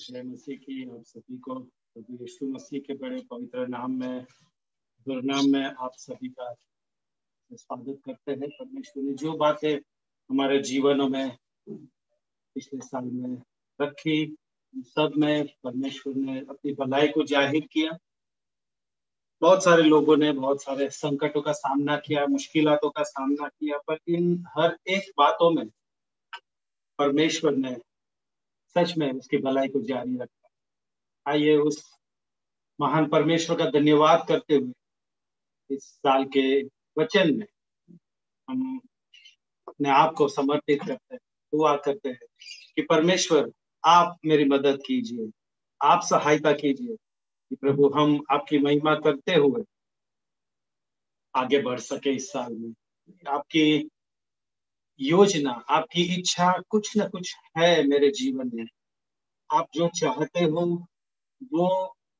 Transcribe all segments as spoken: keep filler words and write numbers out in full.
जय मसीह की आप सभी को, प्रभु यीशु मसीह के बड़े पवित्र नाम में, दुर्नाम में आप सभी का स्वागत करते हैं। परमेश्वर ने जो बातें हमारे जीवनों में पिछले साल में रखी, सब में परमेश्वर ने अपनी भलाई को जाहिर किया। बहुत सारे लोगों ने बहुत सारे संकटों का सामना किया, मुश्किलों का सामना किया, पर इन हर एक बातों में परमेश्वर ने सच में उसकी भलाई को जारी रखा। आइए उस महान परमेश्वर का धन्यवाद करते हुए इस साल के वचन में हम अपने आप को समर्पित करते हैं, दुआ करते हैं कि परमेश्वर आप मेरी मदद कीजिए, आप सहायता कीजिए कि प्रभु हम आपकी महिमा करते हुए आगे बढ़ सके। इस साल में आपकी योजना, आपकी इच्छा कुछ ना कुछ है मेरे जीवन में। आप जो चाहते हो वो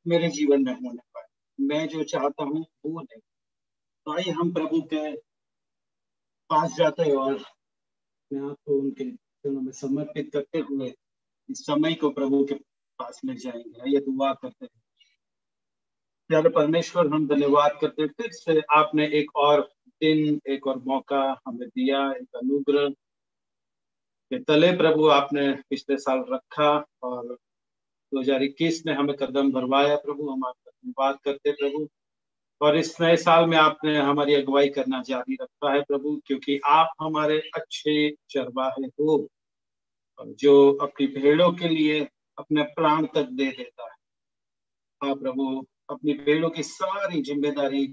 मेरे जीवन में होने पाए, मैं जो चाहता हूँ वो नहीं। तो आइए हम प्रभु के पास जाते हैं और मैं आपको उनके चरणों में समर्पित करते हुए इस समय को प्रभु के पास ले जाएंगे। आइए दुआ करते हैं। प्यारे परमेश्वर, हम धन्यवाद करते हैं फिर से आपने एक और दिन, एक और मौका हमें दिया, एक अनुग्रह के तले प्रभु आपने पिछले साल रखा और दो हज़ार इक्कीस में हमें कदम भरवाया। प्रभु हम आपका धन्यवाद करते प्रभु, और इस नए साल में आपने हमारी अगुवाई करना जारी रखा है प्रभु, क्योंकि आप हमारे अच्छे चरवाहे हो और जो अपनी भेड़ों के लिए अपने प्राण तक दे देता है। हाँ प्रभु, अपनी भेड़ों की सारी जिम्मेदारी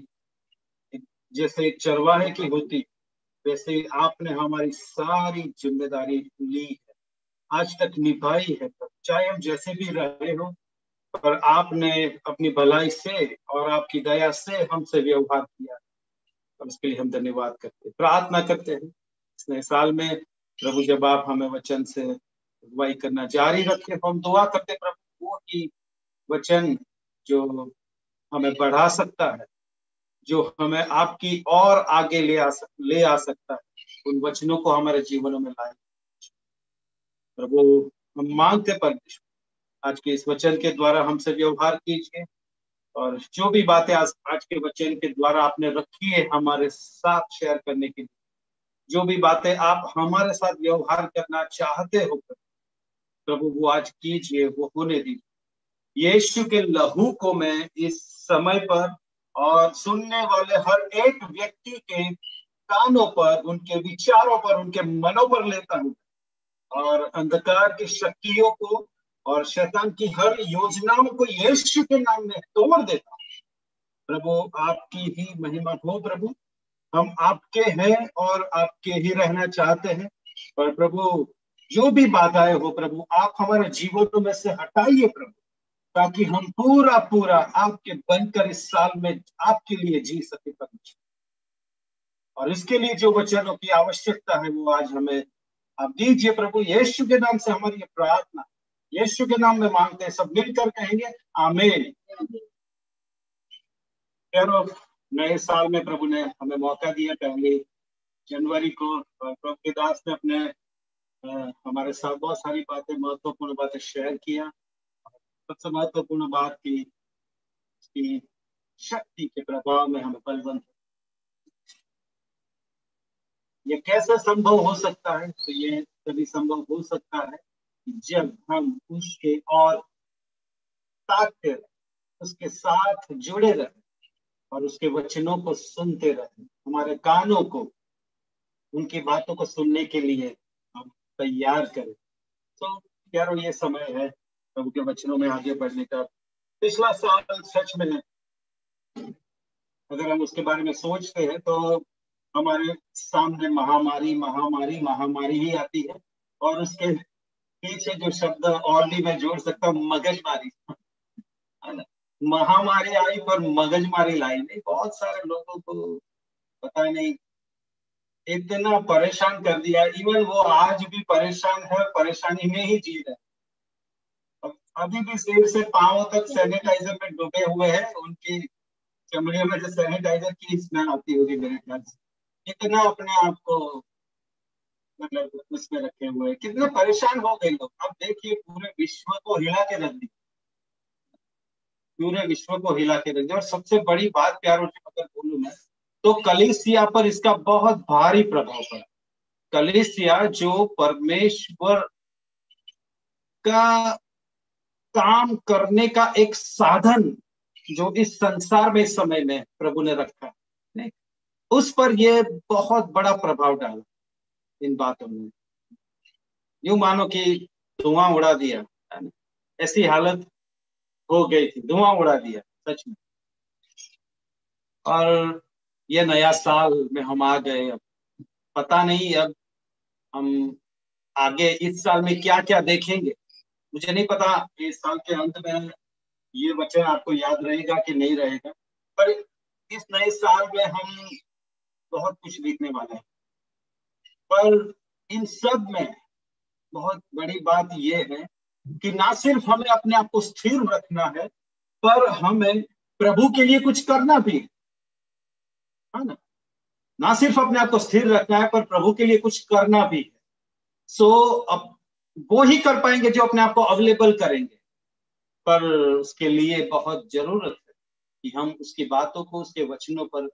जैसे एक चरवाहे की होती, वैसे ही आपने हमारी सारी जिम्मेदारी ली है, आज तक निभाई है। चाहे हम जैसे भी रहे हो, पर आपने अपनी भलाई से और आपकी दया से हमसे व्यवहार किया और उसके लिए हम धन्यवाद करते, प्रार्थना करते हैं। इस नए साल में प्रभु जब आप हमें वचन से अगुवाई करना जारी रखे, हम दुआ करते प्रभु वो ही वचन जो हमें बढ़ा सकता है, जो हमें आपकी और आगे ले आ सक, ले आ सकता है, उन वचनों को हमारे जीवनों में लाए प्रभु हम मांगते। परमेश्वर आज के इस वचन के द्वारा हमसे व्यवहार कीजिए और जो भी बातें आज आज के वचन के द्वारा आपने रखी है हमारे साथ शेयर करने के लिए, जो भी बातें आप हमारे साथ व्यवहार करना चाहते हो प्रभु, वो आज कीजिए, वो होने दीजिए। यीशु के लहू को मैं इस समय पर और सुनने वाले हर एक व्यक्ति के कानों पर, उनके विचारों पर, उनके मनों पर लेता हूँ और अंधकार की शक्तियों को और शैतान की हर योजनाओं को यीशु के नाम में तोड़ देता हूँ। प्रभु आपकी ही महिमा हो। प्रभु हम आपके हैं और आपके ही रहना चाहते हैं, और प्रभु जो भी बाधाएं हो प्रभु आप हमारे जीवनों में से हटाइए प्रभु, ताकि हम पूरा पूरा आपके बनकर इस साल में आपके लिए जी सके परमेश्वर। और इसके लिए जो वचनों की आवश्यकता है वो आज हमें आप दीजिए प्रभु। यीशु के नाम से हमारी ये प्रार्थना यीशु के नाम में मांगते हैं, सब मिलकर कहेंगे आमीन। प्यारो, नए साल में प्रभु ने हमें मौका दिया पहली जनवरी को, और प्रभु के दास ने अपने आ, हमारे साथ बहुत सारी बातें, महत्वपूर्ण बातें शेयर किया। सबसे महत्वपूर्ण बात की उसकी शक्ति के प्रभाव में हमें बलवंत, ये कैसे संभव हो सकता है? तो ये तभी संभव हो सकता है जब हम उसके और ताकते रहे, उसके साथ जुड़े रहे और उसके वचनों को सुनते रहे। हमारे कानों को उनकी बातों को सुनने के लिए हम तैयार करें। तो प्यारो, ये समय है प्रभु के वचनों में आगे बढ़ने का। पिछला साल सच में अगर हम उसके बारे में सोचते हैं तो हमारे सामने महामारी महामारी महामारी ही आती है, और उसके पीछे जो शब्द और भी मैं जोड़ सकता हूँ, मगजमारी। महामारी आई पर मगजमारी लाई नहीं। बहुत सारे लोगों को पता नहीं इतना परेशान कर दिया, इवन वो आज भी परेशान है, परेशानी में ही जी रहे हैं। अभी भी सिर से पांव तक सैनिटाइजर में डूबे हुए हैं, उनकी चमड़ियों में जो सैनिटाइजर की स्मेल आती होगी मेरे ख्याल से। इतना अपने आप को मतलब उस पे रखे हुए हैं, कितना परेशान हो गए लोग। अब देखिए पूरे विश्व को हिला के रख दी, पूरे विश्व को हिला के रख दिया। और सबसे बड़ी बात प्यारों से अगर बोलूं मैं तो कलीसिया पर इसका बहुत भारी प्रभाव पड़ा। कलीसिया जो परमेश्वर का काम करने का एक साधन जो इस संसार में समय में प्रभु ने रखा है, उस पर यह बहुत बड़ा प्रभाव डाला इन बातों ने। यूं मानो कि धुआं उड़ा दिया, ऐसी हालत हो गई थी, धुआं उड़ा दिया सच में। और ये नया साल में हम आ गए, अब पता नहीं अब हम आगे इस साल में क्या क्या देखेंगे, मुझे नहीं पता। इस साल के अंत में ये वचन आपको याद रहेगा कि नहीं रहेगा, पर इस नए साल में हम बहुत कुछ देखने वाले हैं। पर इन सब में बहुत बड़ी बात यह है कि ना सिर्फ हमें अपने आप को स्थिर रखना है, पर हमें प्रभु के लिए कुछ करना भी है, है ना। ना सिर्फ अपने आप को स्थिर रखना है पर प्रभु के लिए कुछ करना भी है। सो अब वो ही कर पाएंगे जो अपने आप को अवेलेबल करेंगे, पर उसके लिए बहुत जरूरत है कि हम उसकी बातों को, उसके वचनों पर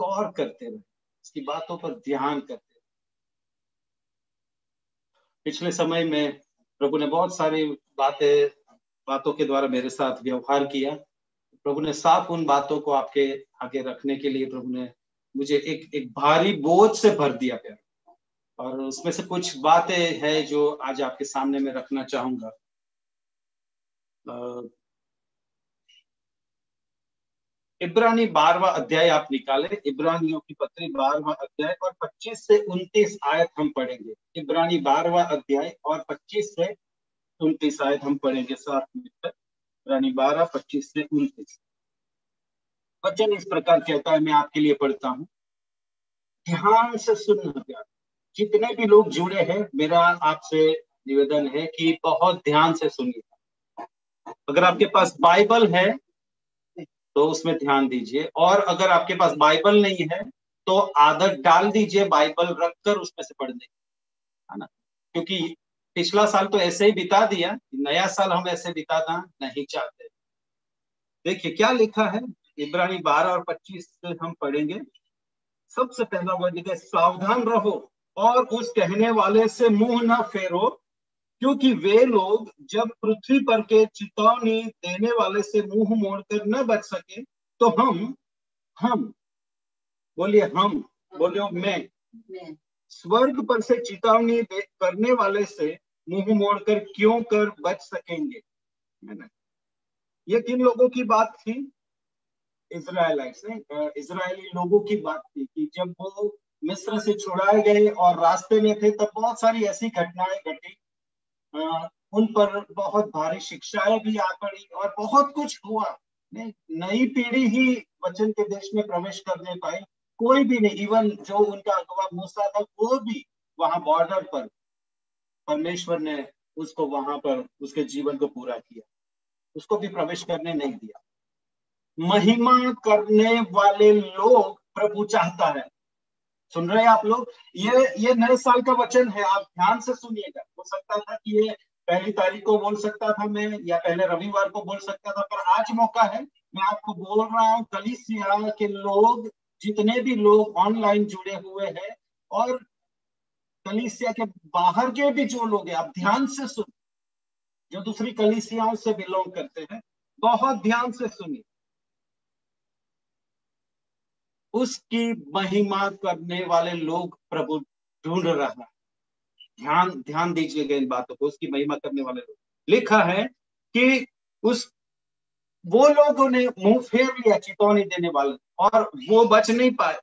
गौर करते रहे, उसकी बातों पर ध्यान करते रहे। पिछले समय में प्रभु ने बहुत सारी बातें बातों के द्वारा मेरे साथ व्यवहार किया। प्रभु ने साफ उन बातों को आपके आगे रखने के लिए प्रभु ने मुझे एक एक भारी बोझ से भर दिया प्यार। और उसमें से कुछ बातें हैं जो आज आपके सामने में रखना चाहूंगा। इब्रानी बारहवां अध्याय आप निकाले, इब्रानियों की पत्री बारहवां अध्याय और पच्चीस से उनतीस आयत हम पढ़ेंगे। इब्रानी बारहवां अध्याय और पच्चीस से उनतीस आयत हम पढ़ेंगे साथ में। इब्रानी बारह पच्चीस से उनतीस वचन इस प्रकार कहता है, मैं आपके लिए पढ़ता हूँ, ध्यान से सुनना प्यार। जितने भी लोग जुड़े हैं मेरा आपसे निवेदन है कि बहुत ध्यान से सुनिए। अगर आपके पास बाइबल है तो उसमें ध्यान दीजिए, और अगर आपके पास बाइबल नहीं है तो आदत डाल दीजिए बाइबल रखकर उसमें से पढ़ने, है ना। क्योंकि पिछला साल तो ऐसे ही बिता दिया, नया साल हम ऐसे बिताना नहीं चाहते। देखिए क्या लिखा है, इब्रानी बारह और पच्चीस से हम पढ़ेंगे। सबसे पहला वर्ड लिखा है, सावधान रहो और उस कहने वाले से मुंह न फेरो, क्योंकि वे लोग जब पृथ्वी पर के चेतावनी देने वाले से मुंह मोड़कर न बच सके तो हम हम बोलिए हम बोलियो मैं स्वर्ग पर से चेतावनी करने वाले से मुंह मोड़कर क्यों कर बच सकेंगे। ये किन लोगों की बात थी, इजराइलाइट्स ने, इजरायली लोगों की बात थी कि जब वो मिस्र से छुड़ाए गए और रास्ते में थे तब बहुत सारी ऐसी घटनाएं घटी, उन पर बहुत भारी शिक्षाएं भी आ पड़ी और बहुत कुछ हुआ। नई पीढ़ी ही वचन के देश में प्रवेश करने पाई, कोई भी नहीं। इवन जो उनका अगवा मूसा था वो भी वहां बॉर्डर पर परमेश्वर ने उसको वहां पर उसके जीवन को पूरा किया, उसको भी प्रवेश करने नहीं दिया। महिमा करने वाले लोग प्रभु चाहता है। सुन रहे हैं आप लोग, ये ये नए साल का वचन है, आप ध्यान से सुनिएगा। हो सकता था कि ये पहली तारीख को बोल सकता था मैं, या पहले रविवार को बोल सकता था, पर आज मौका है। मैं आपको बोल रहा हूँ कलीसिया के लोग, जितने भी लोग ऑनलाइन जुड़े हुए हैं और कलीसिया के बाहर के भी जो लोग हैं, आप ध्यान से सुन, जो दूसरी कलीसियाओं से बिलोंग करते हैं, बहुत ध्यान से सुनिए। उसकी महिमा करने वाले लोग प्रभु ढूंढ रहा है। ध्यान ध्यान दीजिएगा इन बातों को, उसकी महिमा करने वाले लोग। लिखा है कि उस वो लोगों ने मुंह फेर लिया चेतावनी देने वाले, और वो बच नहीं पाए।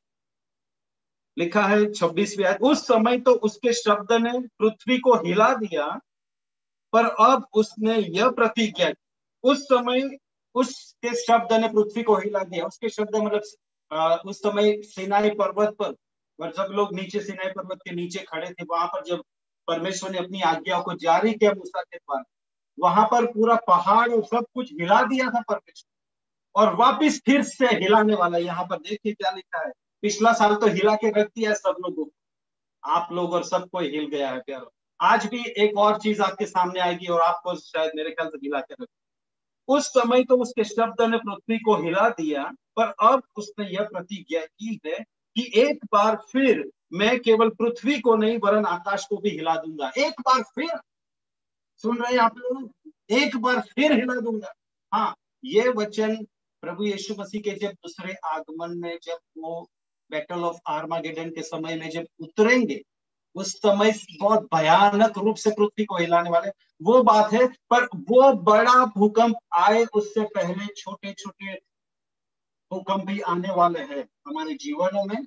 लिखा है छब्बीसवीं आयत, उस समय तो उसके शब्द ने पृथ्वी को हिला दिया, पर अब उसने यह प्रतिज्ञा की। उस समय उसके शब्द ने पृथ्वी को हिला दिया। उसके शब्द मतलब Uh, उस समय सिनाई पर्वत पर, और जब लोग नीचे सिनाई पर्वत के नीचे खड़े थे, वहां पर जब परमेश्वर ने अपनी आज्ञाओं को जारी किया मूसा के द्वारा, वहां पर पूरा पहाड़ और सब कुछ हिला दिया था परमेश्वर, और वापस फिर से हिलाने वाला। यहाँ पर देखिए क्या लिखा है, पिछला साल तो हिला के रख दिया सब लोगों को, आप लोग और सबको हिल गया है प्यारो। आज भी एक और चीज आपके सामने आएगी और आपको शायद मेरे ख्याल से हिला कर रखेगी। उस समय तो उसके शब्द ने पृथ्वी को हिला दिया, पर अब उसने यह प्रतिज्ञा की है कि एक बार फिर मैं केवल पृथ्वी को नहीं वरन आकाश को भी हिला दूंगा। एक बार फिर, सुन रहे हैं आप लोग, एक बार फिर हिला दूंगा। हाँ, ये वचन प्रभु यीशु मसीह के जब दूसरे आगमन में, जब वो बैटल ऑफ आर्मागेडन के समय में जब उतरेंगे, उस समय बहुत भयानक रूप से पृथ्वी को हिलाने वाले, वो बात है। पर वो बड़ा भूकंप आए उससे पहले छोटे छोटे भूकंप भी आने वाले हैं हमारे जीवनों में,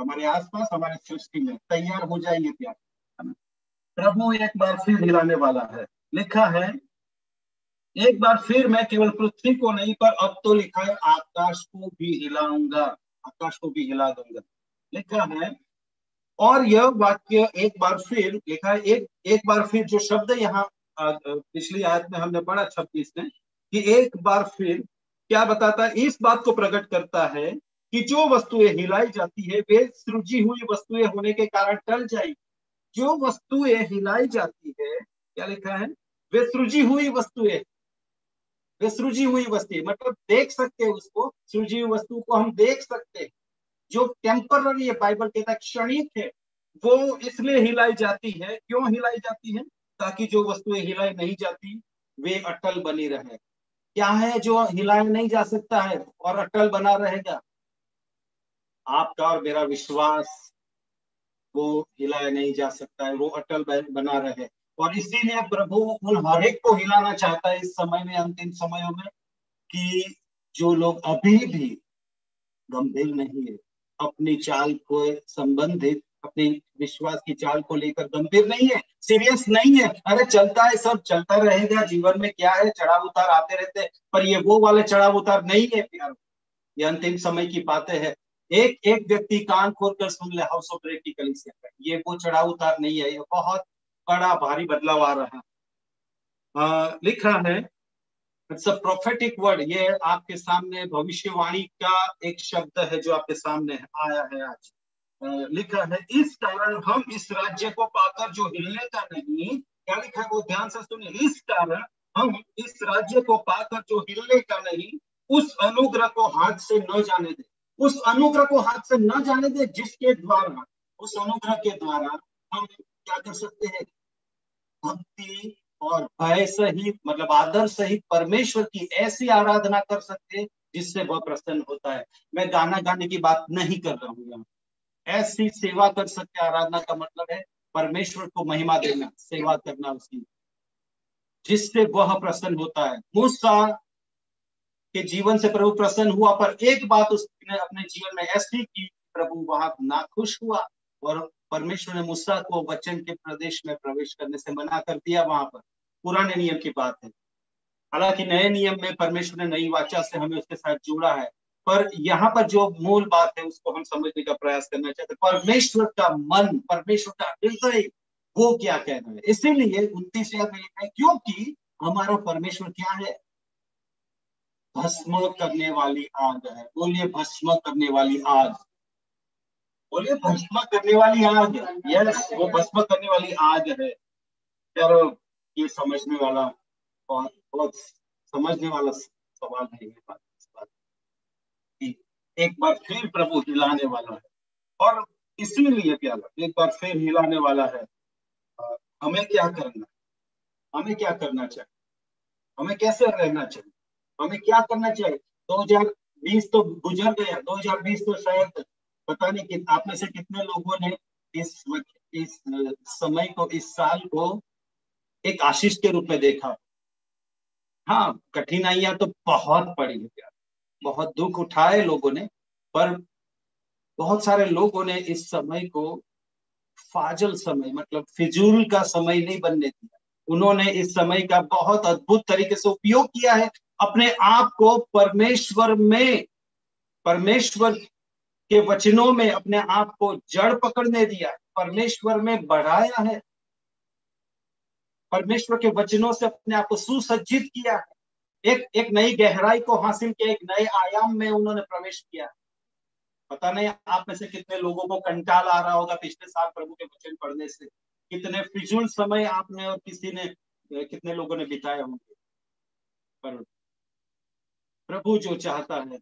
हमारे आसपास, हमारे सृष्टि में। तैयार हो जाइए प्यार, प्रभु एक बार फिर हिलाने वाला है। लिखा है एक बार फिर मैं केवल पृथ्वी को नहीं, पर अब तो लिखा है आकाश को भी हिलाऊंगा, आकाश को भी हिला दूंगा। लिखा है, और यह वाक्य एक बार फिर लिखा है, एक एक बार फिर जो शब्द यहाँ पिछली आयत में हमने पढ़ा छब्बीस में, कि एक बार फिर क्या बताता है, इस बात को प्रकट करता है कि जो वस्तुएं हिलाई जाती है वे सृजी हुई वस्तुएं होने के कारण टल जाएगी। जो वस्तुएं हिलाई जाती है, क्या लिखा है, वे सृजी हुई वस्तुएं, वे सृजी हुई वस्तुएं, मतलब देख सकते हैं उसको, सृजी हुई वस्तु को हम देख सकते हैं। जो टेम्पररी है, बाइबल कहता है क्षणिक है, वो इसलिए हिलाई जाती है। क्यों हिलाई जाती है? ताकि जो वस्तुएं हिलाई नहीं जाती वे अटल बनी रहे। क्या है जो हिलाया नहीं जा सकता है और अटल बना रहेगा? आपका और मेरा विश्वास, वो हिलाया नहीं जा सकता है, वो अटल बना रहे। और इसीलिए प्रभु उन हर एक को हिलाना चाहता है इस समय में, अंतिम समयों में, कि जो लोग अभी भी गंभीर नहीं है, अपनी चाल को संबंधित, अपने विश्वास की चाल को लेकर गंभीर नहीं है, सीरियस नहीं है। अरे चलता है, सब चलता रहेगा जीवन में, क्या है, चढ़ाव उतार आते रहते हैं, पर ये वो वाले चढ़ाव उतार नहीं है प्यार। ये अंतिम समय की बातें हैं। एक एक व्यक्ति कान खोलकर सुन ले, हाउस ऑफ ब्रेड की कलीसिया पर ये वो चढ़ाव उतार नहीं है, ये बहुत बड़ा भारी बदलाव आ रहा है। आ, लिखा है इट्स अ प्रोफेटिक वर्ड, ये आपके सामने भविष्यवाणी का एक शब्द है जो आपके सामने आया है आज। आ, लिखा है इस कारण हम इस राज्य को पाकर जो हिलने का नहीं, क्या लिखा है वो ध्यान से सुनिए, इस कारण हम इस राज्य को पाकर जो हिलने का नहीं उस अनुग्रह को हाथ से न जाने दे, उस अनुग्रह को हाथ से न जाने दे जिसके द्वारा, उस अनुग्रह के द्वारा हम क्या कर सकते हैं, भक्ति और भय सहित, मतलब आदर सहित परमेश्वर की ऐसी आराधना कर सकते हैं जिससे वह प्रसन्न होता है। मैं गाना गाने की बात नहीं कर रहा हूँ यहाँ, ऐसी सेवा कर सकते। आराधना का मतलब है परमेश्वर को महिमा देना, सेवा करना उसकी, जिससे वह प्रसन्न होता है। मूसा के जीवन से प्रभु प्रसन्न हुआ, पर एक बात उसने अपने जीवन में ऐसी की, प्रभु वहां नाखुश हुआ और परमेश्वर ने मूसा को वचन के प्रदेश में प्रवेश करने से मना कर दिया। वहां पर पुराने नियम की बात है, हालांकि नए नियम में परमेश्वर ने नई वाचा से हमें उसके साथ जोड़ा है, पर यहाँ पर जो मूल बात है उसको हम समझने का प्रयास करना चाहते हैं। परमेश्वर का मन, परमेश्वर का हृदय, वो क्या कह रहा है। इसीलिए उनतीस याद है, क्योंकि हमारा परमेश्वर क्या है, भस्म करने वाली आग है। बोलिए भस्म करने वाली आग, बोलिए भस्म करने वाली आग। यस, वो भस्म करने वाली आग है। यार ये समझने वाला बहुत बहुत समझने वाला सवाल है ये बात, इस बात कि एक बार फिर प्रभु हिलाने वाला है, और इसीलिए प्यारा एक बार फिर हिलाने वाला है। हमें क्या करना, हमें क्या करना चाहिए, हमें कैसे रहना चाहिए, हमें क्या करना चाहिए। दो हज़ार बीस तो गुजर गया, दो हज़ार बीस तो शायद पता नहीं कि आप में से कितने लोगों ने इस इस समय को, इस साल को एक आशीष के रूप में देखा। हाँ, कठिनाइयां तो बहुत पड़ी है यार, बहुत दुख उठाए लोगों ने, पर बहुत सारे लोगों ने इस समय को फाजल समय, मतलब फिजूल का समय नहीं बनने दिया। उन्होंने इस समय का बहुत अद्भुत तरीके से उपयोग किया है, अपने आप को परमेश्वर में, परमेश्वर के वचनों में अपने आप को जड़ पकड़ने दिया, परमेश्वर में बढ़ाया है, परमेश्वर के वचनों से अपने आप को सुसज्जित किया है, एक एक नई गहराई को हासिल किया, एक नए आयाम में उन्होंने प्रवेश किया। पता नहीं आप में से कितने लोगों को कंटाल आ रहा होगा पिछले साल प्रभु के वचन पढ़ने से, कितने फिजूल समय आपने और किसी ने कितने लोगों ने बिताए होंगे। पर प्रभु जो चाहता है,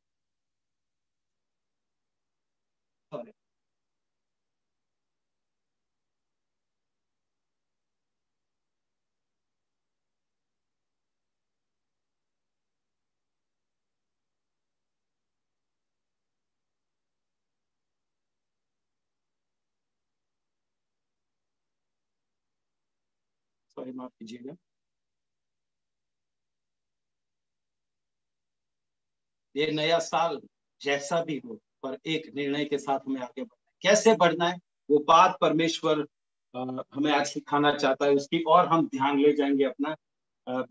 सॉरी सॉरी माफ कीजिएगा, ये नया साल जैसा भी हो पर एक निर्णय के साथ हमें आगे बढ़ना है। कैसे बढ़ना है वो बात परमेश्वर हमें आज सिखाना चाहता है, उसकी और हम ध्यान ले जाएंगे अपना।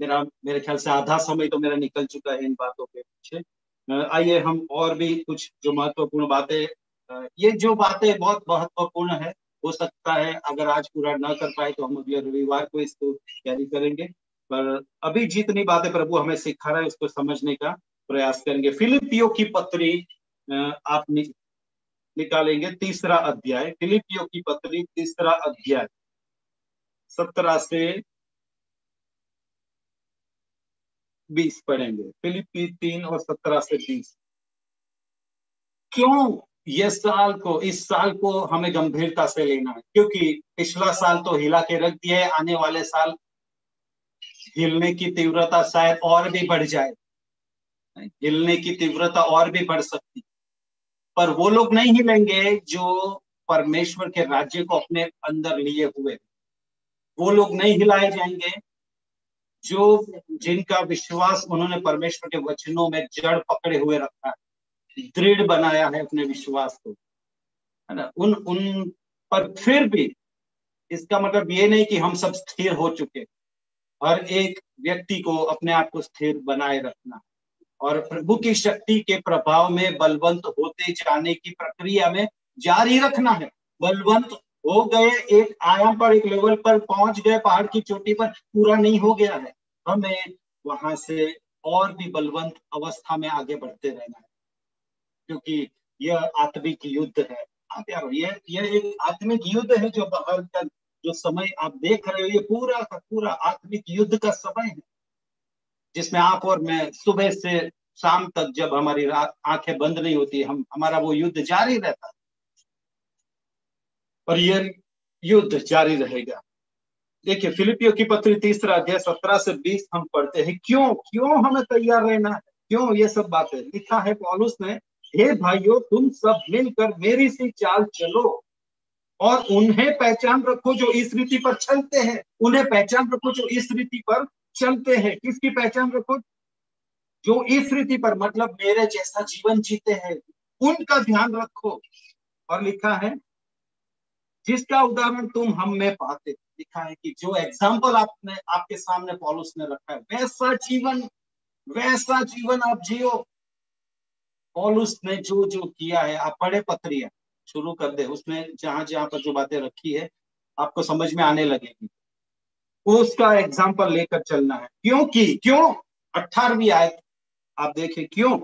मेरा मेरे ख्याल से आधा समय तो मेरा निकल चुका है इन बातों के पीछे। आइए हम और भी कुछ जो महत्वपूर्ण बातें, ये जो बातें बहुत महत्वपूर्ण है, हो सकता है अगर आज पूरा ना कर पाए तो हम अगले रविवार को इसको तैयारी करेंगे, पर अभी जितनी बातें प्रभु हमें सिखा रहा है उसको समझने का प्रयास करेंगे। फिलिपियों की पत्री आप नि, निकालेंगे तीसरा अध्याय, फिलिपियों की पत्री तीसरा अध्याय सत्रह से बीस पढ़ेंगे। फिलिपी तीन और सत्रह से बीस। क्यों ये साल को इस साल को हमें गंभीरता से लेना है? क्योंकि पिछला साल तो हिला के रख दिया है, आने वाले साल हिलने की तीव्रता शायद और भी बढ़ जाए, हिलने की तीव्रता और भी बढ़ सकती, पर वो लोग नहीं हिलेंगे जो परमेश्वर के राज्य को अपने अंदर लिए हुए, वो लोग नहीं हिलाए जाएंगे जो जिनका विश्वास उन्होंने परमेश्वर के वचनों में जड़ पकड़े हुए रखा है, दृढ़ बनाया है अपने विश्वास को, है ना। उन उन पर फिर भी इसका मतलब ये नहीं कि हम सब स्थिर हो चुके। हर एक व्यक्ति को अपने आप को स्थिर बनाए रखना और प्रभु की शक्ति के प्रभाव में बलवंत होते जाने की प्रक्रिया में जारी रखना है। बलवंत हो गए, एक आयाम पर, एक लेवल पर पहुंच गए, पहाड़ की चोटी पर, पूरा नहीं हो गया है, हमें वहां से और भी बलवंत अवस्था में आगे बढ़ते रहना है, क्योंकि यह आत्मिक युद्ध है। आप यार यह यह एक आत्मिक युद्ध है जो बाहर का जो समय आप देख रहे हो, ये पूरा का पूरा आत्मिक युद्ध का समय है, जिसमें आप और मैं सुबह से शाम तक, जब हमारी आंखें बंद नहीं होती, हम हमारा वो युद्ध जारी रहता है और यह युद्ध जारी रहेगा। देखिए फिलिपियों की पत्री तीसरा अध्याय सत्रह से बीस हम पढ़ते हैं। क्यों क्यों हमें तैयार रहना है, क्यों ये सब बातें लिखा है पौलुस ने। हे भाइयों, तुम सब मिलकर मेरी सी चाल चलो और उन्हें पहचान रखो जो इस रीति पर चलते हैं, उन्हें पहचान रखो जो इस रीति पर चलते हैं। किसकी पहचान रखो? जो इस रीति पर, मतलब मेरे जैसा जीवन जीते हैं, उनका ध्यान रखो। और लिखा है जिसका उदाहरण तुम हम में पाते, लिखा है कि जो एग्जाम्पल आपने आपके सामने पौलुस ने रखा है, वैसा जीवन वैसा जीवन आप जियो। पौलुस ने जो जो किया है, आप पढ़े पत्रियां शुरू कर दे, उसमें जहां जहां पर जो बातें रखी है आपको समझ में आने लगेगी। उसका एग्जाम्पल लेकर चलना है। क्योंकि क्यों अठारहवीं आयत आप देखें, क्यों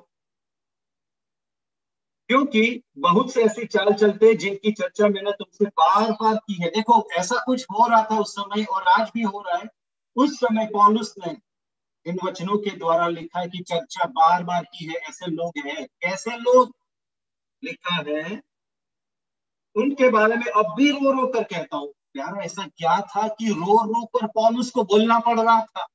क्योंकि बहुत से ऐसी चाल चलते जिनकी चर्चा मैंने तुमसे बार बार की है। देखो ऐसा कुछ हो रहा था उस समय और आज भी हो रहा है। उस समय पौलुस ने इन वचनों के द्वारा लिखा है कि चर्चा बार बार की है। ऐसे लोग हैं, कैसे लोग? लिखा है उनके बारे में अब भी रो रो कर कहता हूं। यार ऐसा क्या था कि रो रो कर पौलुस को बोलना पड़ रहा था?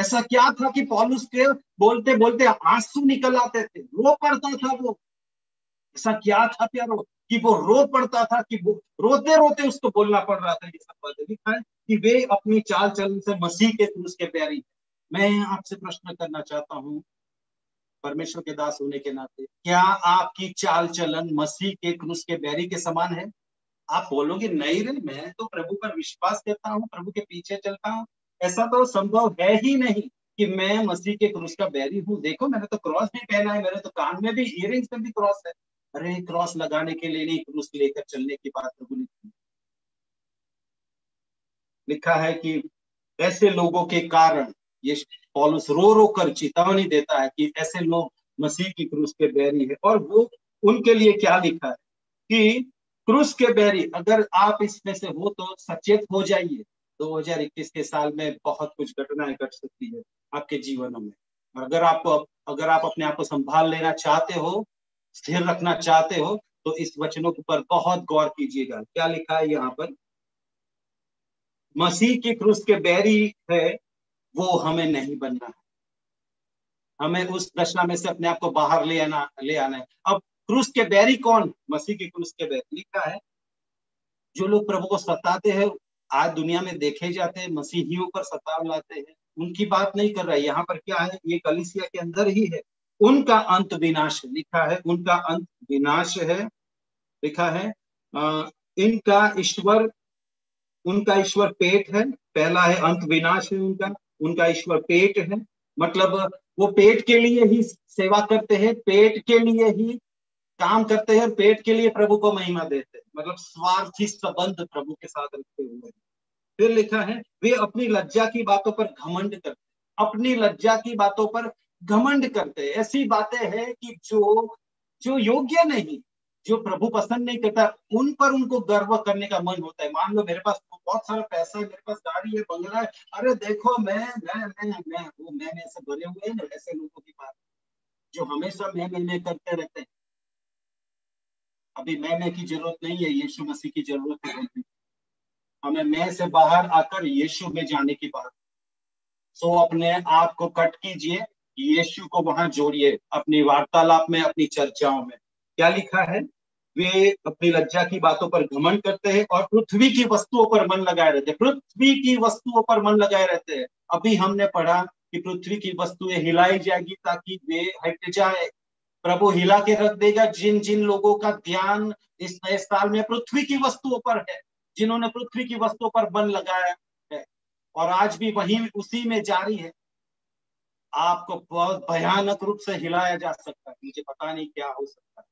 ऐसा क्या था कि पौलुस के बोलते बोलते आंसू निकल आते थे, रो पड़ता था वो? ऐसा क्या था प्यारो कि वो रो पड़ता था, कि वो रोते रोते उसको बोलना पड़ रहा था ये सब बातें? लिखा है कि वे अपनी चाल चलन से मसीह के क्रूस के प्यारी। मैं आपसे प्रश्न करना चाहता हूँ, परमेश्वर के दास होने के नाते, क्या आपकी चाल चलन मसीह के क्रूस के बैरी के समान है? आप बोलोगे नहीं रे, मैं तो प्रभु पर विश्वास करता हूँ, प्रभु के पीछे चलता हूँ, ऐसा तो संभव है ही नहीं कि मैं मसीह के क्रूस का बैरी हूँ। देखो मैंने तो क्रॉस भी पहना है, मेरे तो कान में भी, इयरिंग्स में भी क्रॉस है। अरे क्रॉस लगाने के लिए नहीं, क्रूस लेकर चलने की बात प्रभु ने की। लिखा है कि ऐसे लोगों के कारण, ये पौलुस रो रो कर चेतावनी देता है कि ऐसे लोग मसीह की क्रूस के बैरी है और वो उनके लिए क्या लिखा है कि क्रूस के बैरी, अगर आप इसमें से हो तो सचेत हो जाइए। दो हज़ार इक्कीस के साल में बहुत कुछ घटनाएं घट सकती है आपके जीवनों में, और अगर आपको अगर आप अपने आप को संभाल लेना चाहते हो, स्थिर रखना चाहते हो, तो इस वचनों पर बहुत गौर कीजिएगा। क्या लिखा है यहाँ पर? मसीह की क्रूस के बैरी है वो हमें नहीं बनना है, हमें उस दशा में से अपने आप को बाहर ले आना ले आना है। अब क्रूस के बैरी कौन? मसीह के क्रूस के बैरी। लिखा है जो लोग प्रभु को सताते हैं, आज दुनिया में देखे जाते हैं, मसीहियों पर सताव लाते हैं, उनकी बात नहीं कर रहा है। यहाँ पर क्या है? ये कलीसिया के अंदर ही है। उनका अंत विनाश है। लिखा है उनका अंत विनाश है। लिखा है आ, इनका ईश्वर उनका ईश्वर पेट है। पहला है अंत विनाश है उनका, उनका ईश्वर पेट है, मतलब वो पेट के लिए ही सेवा करते हैं, पेट के लिए ही काम करते हैं, पेट के लिए प्रभु को महिमा देते हैं, मतलब स्वार्थी संबंध प्रभु के साथ रखते हुए। फिर लिखा है वे अपनी लज्जा की बातों पर घमंड करते हैं, अपनी लज्जा की बातों पर घमंड करते हैं। ऐसी बातें हैं कि जो जो योग्य नहीं, जो प्रभु पसंद नहीं करता, उन पर उनको गर्व करने का मन होता है। मान लो मेरे पास बहुत सारा पैसा है, मेरे पास गाड़ी है, बंगला है, अरे देखो मैं मैं मैं मैं वो मैं मैं से भरे हुए हैं ना, ऐसे लोगों की बात जो हमेशा मैं मैं मैं करते रहते हैं। अभी मैं मैं की जरूरत नहीं है, यीशु मसीह की जरूरत है। हमें मैं से बाहर आकर यीशु में जाने की बात। सो अपने आप को कट कीजिए, यीशु को वहां जोड़िए अपनी वार्तालाप में, अपनी चर्चाओं में। क्या लिखा है? वे अपनी लज्जा की बातों पर घमंड करते हैं और पृथ्वी की वस्तुओं पर मन लगाए रहते हैं। पृथ्वी की वस्तुओं पर मन लगाए रहते हैं। अभी हमने पढ़ा कि पृथ्वी की वस्तुएं हिलाई जाएगी ताकि वे हट जाए। प्रभु हिला के रख देगा जिन जिन लोगों का ध्यान इस नए साल में पृथ्वी की वस्तुओं पर है, जिन्होंने पृथ्वी की वस्तुओं पर मन लगाया है, और आज भी वही उसी में जारी है। आपको बहुत भयानक रूप से हिलाया जा सकता है, मुझे पता नहीं क्या हो सकता है,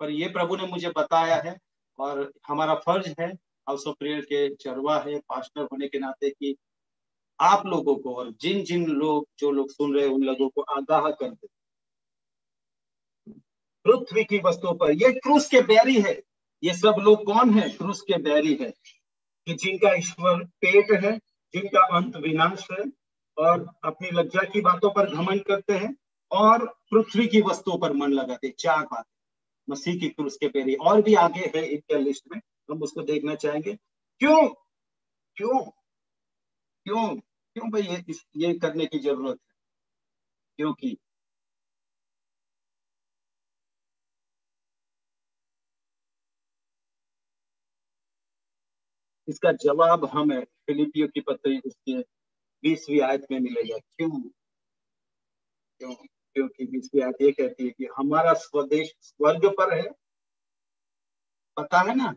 पर ये प्रभु ने मुझे बताया है और हमारा फर्ज है, हाउस ऑफ प्रेयर के चरवा है, पास्टर होने के नाते, कि आप लोगों को और जिन जिन लोग जो लोग सुन रहे हैं उन लोगों को आगाह कर दे पृथ्वी की वस्तुओं पर। ये क्रूस के बैरी है। ये सब लोग कौन है? क्रूस के बैरी है, कि जिनका ईश्वर पेट है, जिनका अंत विनाश है, और अपनी लज्जा की बातों पर घमंड करते हैं और पृथ्वी की वस्तुओं पर मन लगाते हैं। चार बात मसीह की क्रूस के बैरी। और भी आगे है इनके लिस्ट में, हम उसको देखना चाहेंगे। क्यों क्यों क्यों क्यों भाई ये ये करने की जरूरत है? क्योंकि इसका जवाब हमें फिलिपियों की पत्री उसके बीसवीं आयत में मिलेगा। क्यों क्यों क्योंकि बीसवीं आयत ये कहती है कि हमारा स्वदेश स्वर्ग पर है। पता है ना,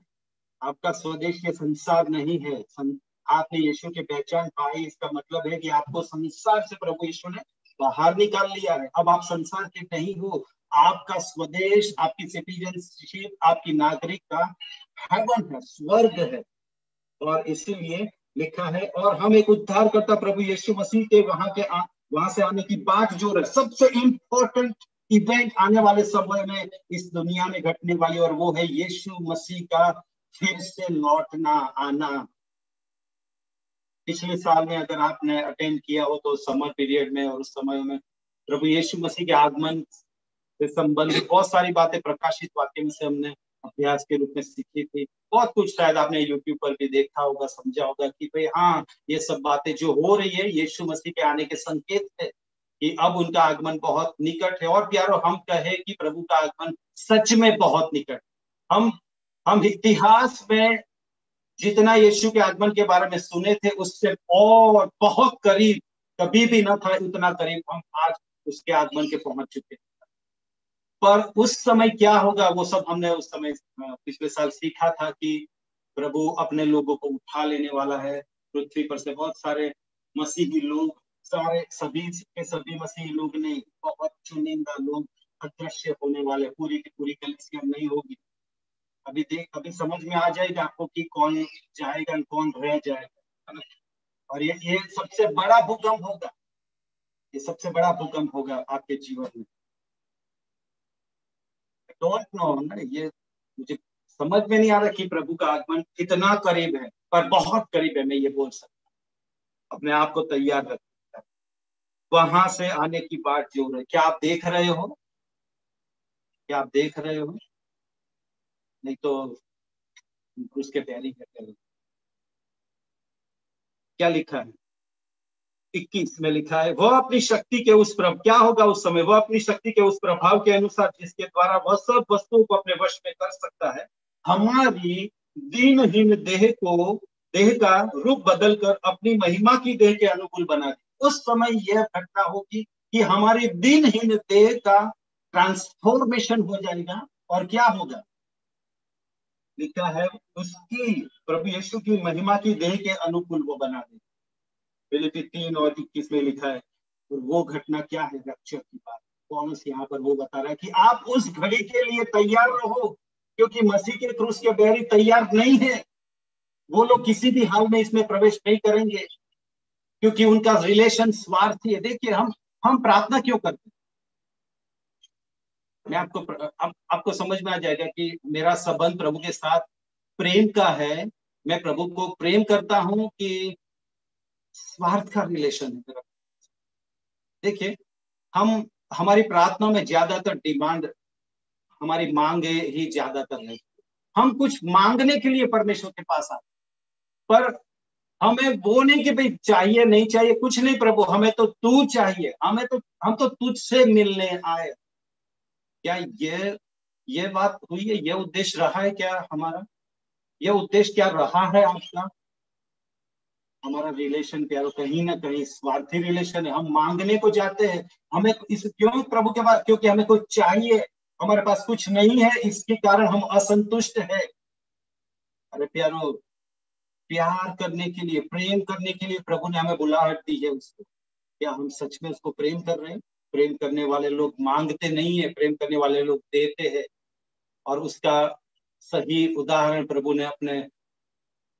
आपका स्वदेश ये संसार नहीं है। सं, आपने यीशु की पहचान पाई, इसका मतलब है कि आपको संसार से प्रभु यीशु ने बाहर निकाल लिया है। अब आप संसार के नहीं हो। आपका स्वदेश, आपकी सिटीजनशिप, आपकी नागरिकता हेवन है, स्वर्ग है। और इसीलिए लिखा है और हम एक उद्धारकर्ता प्रभु यीशु मसीह के वहां के आ, वहां से आने की बात जो है सबसे इम्पोर्टेंट इवेंट आने वाले समय में इस दुनिया में घटने वाली, और वो है यीशु मसीह का फिर से लौटना, आना। पिछले साल में अगर आपने अटेंड किया हो तो समर पीरियड में और उस समय में प्रभु यीशु मसीह के आगमन से संबंधित बहुत सारी बातें प्रकाशित वाक्य में से हमने अभ्यास के रूप में सीखी थी। बहुत कुछ शायद आपने यूट्यूब पर भी देखा होगा, समझा होगा कि भाई हाँ, ये सब बातें जो हो रही है यीशु मसीह के आने के संकेत है कि अब उनका आगमन बहुत निकट है। और प्यारो, हम कहे कि प्रभु का आगमन सच में बहुत निकट। हम हम इतिहास में जितना यीशु के आगमन के बारे में सुने थे उससे और बहुत करीब कभी भी न था। उतना करीब हम आज उसके आगमन के पहुंच चुके हैं। पर उस समय क्या होगा वो सब हमने उस समय पिछले साल सीखा था कि प्रभु अपने लोगों को उठा लेने वाला है पृथ्वी पर से। बहुत सारे मसीही लोग, सारे सभी के सभी मसीही लोग नहीं, बहुत चुनिंदा लोग अदृश्य होने वाले। पूरी की पूरी कलीसिया नहीं होगी। अभी देख अभी समझ में आ जाएगा आपको कि कौन जाएगा कौन रह जाएगा। और ये ये सबसे बड़ा भूकंप होगा, ये सबसे बड़ा भूकंप होगा आपके जीवन में। डोंट नो ना, ये मुझे समझ में नहीं आ रहा कि प्रभु का आगमन कितना करीब है, पर बहुत करीब है, मैं ये बोल सकता। अपने आप को तैयार रखना, वहां से आने की बात जो रही। क्या आप देख रहे हो? क्या आप देख रहे हो? नहीं तो उसके तैयारी करते हो। क्या लिखा है? इक्कीस में लिखा है, वह अपनी शक्ति के उस प्रभाव, क्या होगा उस समय? वह अपनी शक्ति के उस प्रभाव के अनुसार जिसके द्वारा वह सब वस्तुओं को अपने वश में कर सकता है, हमारी दीनहीन देह को, देह का रूप बदलकर अपनी महिमा की देह के अनुकूल बना दे। उस समय यह घटना होगी कि हमारी दीनहीन देह का ट्रांसफॉर्मेशन हो जाएगा। और क्या होगा? लिखा है, उसकी, प्रभु यीशु की महिमा की देह के अनुकूल वो बना दे। तीन और इक्कीस में लिखा है, और वो घटना क्या है? रक्षक की बात। पौलुस यहाँ पर वो बता रहा है कि आप उस घड़ी के लिए तैयार रहो, क्योंकि मसीह के क्रूस के बैरी तैयार नहीं है। वो लोग किसी भी हाल में इसमें प्रवेश नहीं करेंगे, क्योंकि उनका रिलेशन स्वार्थी है। देखिए, हम हम प्रार्थना क्यों करते हैं? मैं आपको आप, आपको समझ में आ जाएगा कि मेरा संबंध प्रभु के साथ प्रेम का है। मैं प्रभु को प्रेम करता हूँ कि स्वार्थ का रिलेशन है। देखिए, हम हमारी प्रार्थना में ज्यादातर डिमांड, हमारी मांगे ही ज्यादातर नहीं। हम कुछ मांगने के लिए परमेश्वर के पास आते, पर हमें वो नहीं कि भाई चाहिए, नहीं चाहिए, कुछ नहीं प्रभु, हमें तो तू चाहिए, हमें तो हम तो तुझसे मिलने आए। क्या ये ये बात हुई है? ये उद्देश्य रहा है क्या हमारा? ये उद्देश्य क्या रहा है आपका? हमारा रिलेशन प्यारो कहीं ना कहीं स्वार्थी रिलेशन है। हम मांगने को जाते हैं, हमें इस क्यों प्रभु के पास? क्योंकि हमें कुछ चाहिए, हमारे पास कुछ नहीं है, इसके कारण हम असंतुष्ट हैं। अरे प्यारो, प्यार करने के लिए, प्रेम करने के लिए प्रभु ने हमें बुलाहट दी है। उसको, क्या हम सच में उसको प्रेम कर रहे हैं? प्रेम करने वाले लोग मांगते नहीं है, प्रेम करने वाले लोग देते हैं। और उसका सही उदाहरण प्रभु ने अपने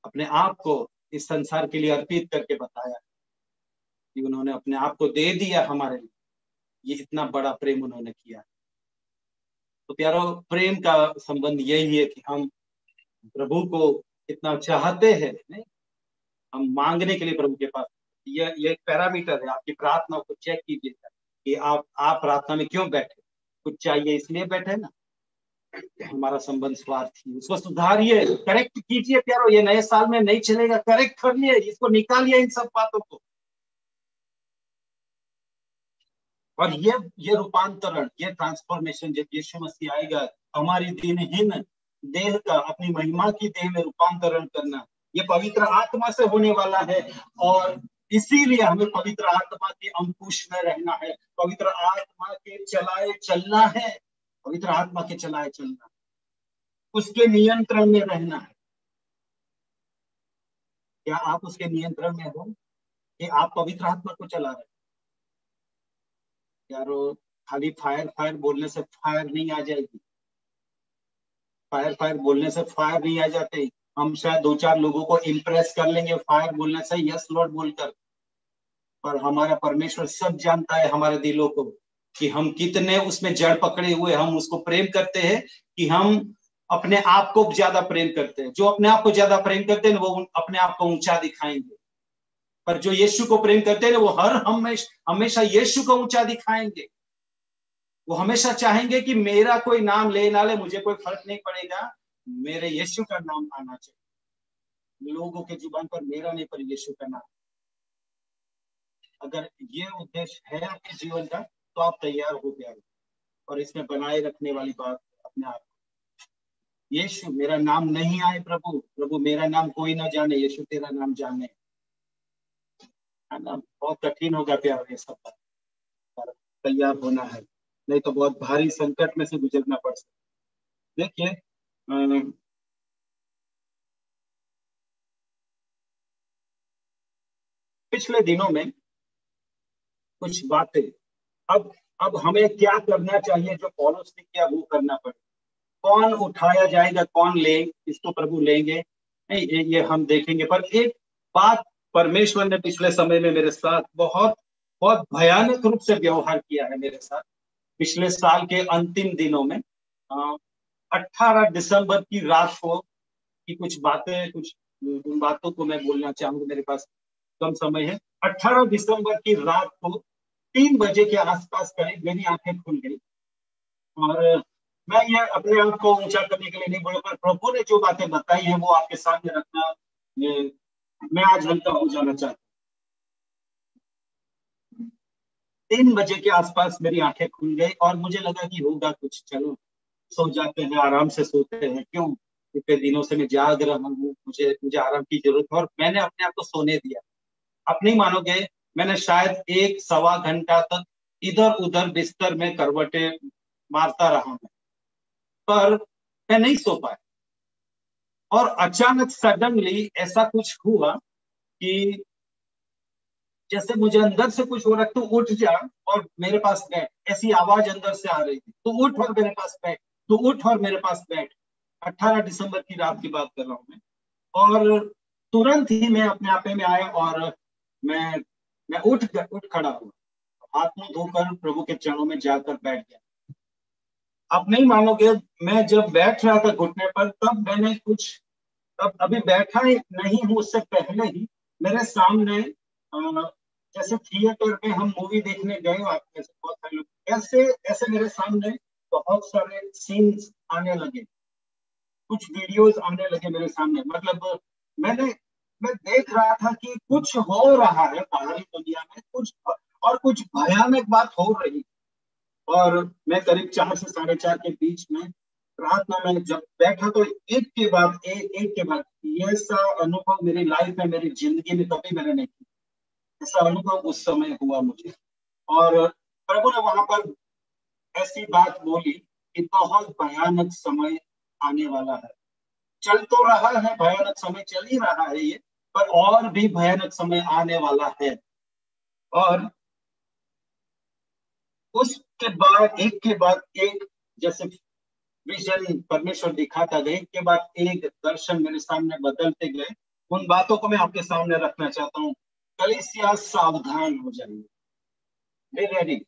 अपने आप को इस संसार के लिए अर्पित करके बताया कि उन्होंने अपने आप को दे दिया हमारे लिए। ये इतना बड़ा प्रेम उन्होंने किया। तो प्यारो, प्रेम का संबंध यही है कि हम प्रभु को इतना चाहते हैं, नहीं? हम मांगने के लिए प्रभु के पास। यह यह एक पैरामीटर है। आपकी प्रार्थना को चेक कीजिएगा कि आप आप प्रार्थना में क्यों बैठे? कुछ चाहिए इसलिए बैठे ना? हमारा संबंध स्वार्थी, उसको सुधारिए, करेक्ट कीजिए प्यारो। ये नए साल में नहीं चलेगा, करेक्ट कर लिए, इसको निकालिए इन सब बातों को। और ये ये रूपांतरण, ये ट्रांसफॉर्मेशन जब यीशु मसीह आएगा, हमारी दीनहीन देह का अपनी महिमा की देह में रूपांतरण करना, ये पवित्र आत्मा से होने वाला है। और इसीलिए हमें पवित्र आत्मा के अंकुश में रहना है, पवित्र आत्मा के चलाए चलना है, पवित्र आत्मा के चलाए चलना, उसके नियंत्रण में रहना है। क्या आप उसके नियंत्रण में हो कि आप पवित्र आत्मा को चला रहे? यारो, खाली फायर फायर बोलने से फायर नहीं आ जाएगी। फायर फायर बोलने से फायर नहीं आ जाते। हम शायद दो चार लोगों को इम्प्रेस कर लेंगे फायर बोलने से, यस लॉर्ड बोलकर, पर हमारा परमेश्वर सब जानता है हमारे दिलों को कि हम कितने उसमें जड़ पकड़े हुए। हम उसको प्रेम करते हैं कि हम अपने आप को ज्यादा प्रेम करते हैं। जो अपने आप को ज्यादा प्रेम करते हैं वो अपने आप को ऊंचा दिखाएंगे, पर जो यीशु को प्रेम करते हैं वो हर हमेश हमेशा यीशु को ऊंचा दिखाएंगे। वो हमेशा चाहेंगे कि मेरा कोई नाम ले ना ले, मुझे कोई फर्क नहीं पड़ेगा, मेरे यीशु का नाम आना चाहिए। लोगों के जुबान पर मेरा नहीं, पर यीशु का नाम। अगर ये उद्देश्य है आपके जीवन का, तो आप तैयार हो गए। और इसमें बनाए रखने वाली बात अपने आप, यीशु मेरा नाम नहीं आए प्रभु, प्रभु मेरा नाम कोई ना जाने, यीशु तेरा नाम जाने। नाम बहुत कठिन होगा प्यार, ये सब बात तैयार होना है, नहीं तो बहुत भारी संकट में से गुजरना पड़ सकता। देखिए, पिछले दिनों में कुछ बातें, अब अब हमें क्या करना चाहिए जो पौलुस ने किया वो करना पड़े। कौन उठाया जाएगा, कौन ले, इसको प्रभु लेंगे, नहीं ये हम देखेंगे। पर एक बात परमेश्वर ने पिछले समय में मेरे साथ बहुत बहुत भयानक रूप से व्यवहार किया है मेरे साथ। पिछले साल के अंतिम दिनों में अठारह दिसंबर की रात को की कुछ बातें कुछ उन बातों को मैं बोलना चाहूंगा। मेरे पास कम समय है। अठारह दिसंबर की रात को तीन बजे के आसपास करीब मेरी आंखें खुल गई और मैं यह अपने आप को ऊंचा करने के लिए नहीं बोला, पर प्रभु ने जो बातें बताई है वो आपके सामने रखना ये, मैं आज हल्का हो जाना चाहता हूँ। तीन बजे के आसपास मेरी आंखें खुल गई और मुझे लगा कि होगा कुछ, चलो सो जाते हैं, आराम से सोते हैं, क्यों इतने दिनों से मैं जाग रहा हूँ, मुझे मुझे आराम की जरूरत है। और मैंने अपने आप को सोने दिया। आप नहीं मानोगे, मैंने शायद एक सवा घंटा तक इधर उधर बिस्तर में करवटे मारता रहा मैं, पर मैं नहीं सो पाया। और अचानक सडनली ऐसा कुछ हुआ कि जैसे मुझे अंदर से कुछ हो रहा, तू उठ जा और मेरे पास बैठ, ऐसी आवाज अंदर से आ रही थी, तू उठ और मेरे पास बैठ, तू उठ और मेरे पास बैठ। अठारह दिसंबर की रात की बात कर रहा हूँ मैं। और तुरंत ही मैं अपने आपे में आया और मैं मैं उठ उठ खड़ा हुआ, हाथ मुंह धोकर प्रभु के चरणों में जाकर बैठ गया। आप नहीं मानोगे, मैं जब बैठ रहा था घुटने पर, तब मैंने कुछ, तब अभी बैठा नहीं हूं उससे पहले ही मेरे सामने जैसे थिएटर में हम मूवी देखने गए हो, आप जैसे बहुत सारे लोग, ऐसे ऐसे मेरे सामने बहुत सारे सीन्स आने लगे, कुछ वीडियोस आने लगे मेरे सामने। मतलब मैंने मैं देख रहा था कि कुछ हो रहा है बाहरी दुनिया में, कुछ और कुछ भयानक बात हो रही है। और मैं करीब चार से साढ़े चार के बीच में रात में मैं जब बैठा तो एक के बाद एक एक के बाद ऐसा अनुभव मेरी लाइफ में, मेरी जिंदगी में कभी मैंने नहीं किया, ऐसा अनुभव उस समय हुआ मुझे। और प्रभु ने वहां पर ऐसी बात बोली कि बहुत भयानक समय आने वाला है। चल तो रहा है, भयानक समय चल ही रहा है ये, पर और भी भयानक समय आने वाला है। और उसके बाद एक के बाद एक, जैसे विजन परमेश्वर दिखाता गया, एक के बाद एक दर्शन मेरे सामने बदलते गए। उन बातों को मैं आपके सामने रखना चाहता हूँ। कलीसिया सावधान हो जाइए।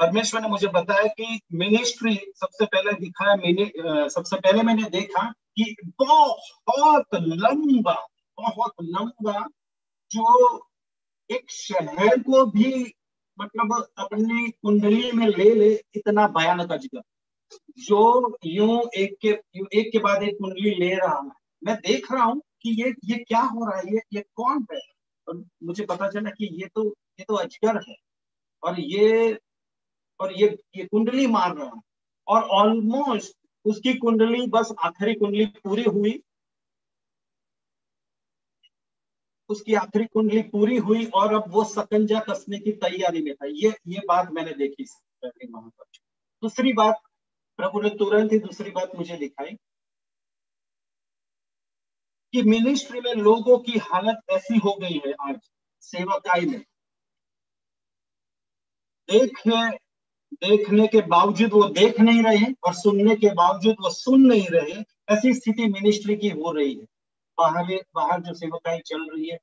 परमेश्वर ने मुझे बताया कि मिनिस्ट्री सबसे पहले दिखाया, मैंने सबसे पहले मैंने देखा कि बहुत लंबा बहुत लंबा जो एक शहर को भी मतलब अपनी कुंडली में ले ले, इतना भयानक अजगर जो यूं एक के यूं एक के बाद एक कुंडली ले रहा है। मैं देख रहा हूँ कि ये ये क्या हो रहा है, ये ये कौन है। और मुझे पता चला कि ये तो ये तो अजगर है और ये और ये ये कुंडली मार रहा है। और ऑलमोस्ट उसकी कुंडली, बस आखिरी कुंडली पूरी हुई, उसकी आखिरी कुंडली पूरी हुई और अब वो सकंजा कसने की तैयारी में था। ये ये बात मैंने देखी वहां पर। दूसरी बात, प्रभु ने तुरंत ही दूसरी बात मुझे दिखाई कि मिनिस्ट्री में लोगों की हालत ऐसी हो गई है आज सेवाकाई में, देखने देखने के बावजूद वो देख नहीं रहे और सुनने के बावजूद वो सुन नहीं रहे, ऐसी स्थिति मिनिस्ट्री की हो रही है। बाहर बाहर जो सेवकाई चल रही है,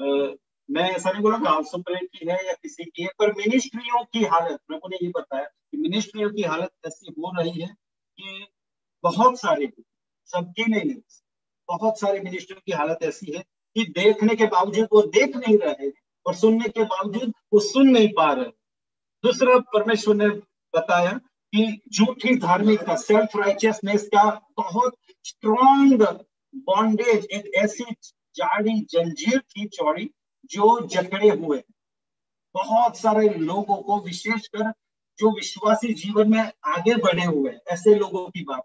आ, मैं ऐसा नहीं बोला गांव सुप्रेंट की है या किसी की है, पर मिनिस्ट्रियों की हालत, प्रभु ने ये बताया कि मिनिस्ट्रियों की हालत ऐसी हो रही है कि बहुत सारे, सबकी नहीं, बहुत सारे मिनिस्ट्रियों की हालत ऐसी है कि देखने के बावजूद वो देख नहीं रहे और सुनने के बावजूद वो सुन नहीं पा रहे। दूसरा, परमेश्वर ने बताया कि झूठी धार्मिकता, सेल्फ राइचियसनेस का बहुत स्ट्रॉन्ग बॉन्डेज, एक ऐसी जाड़ी जंजीर थी चौड़ी जो जकड़े हुए बहुत सारे लोगों को, विशेषकर जो विश्वासी जीवन में आगे बढ़े हुए ऐसे लोगों की बात,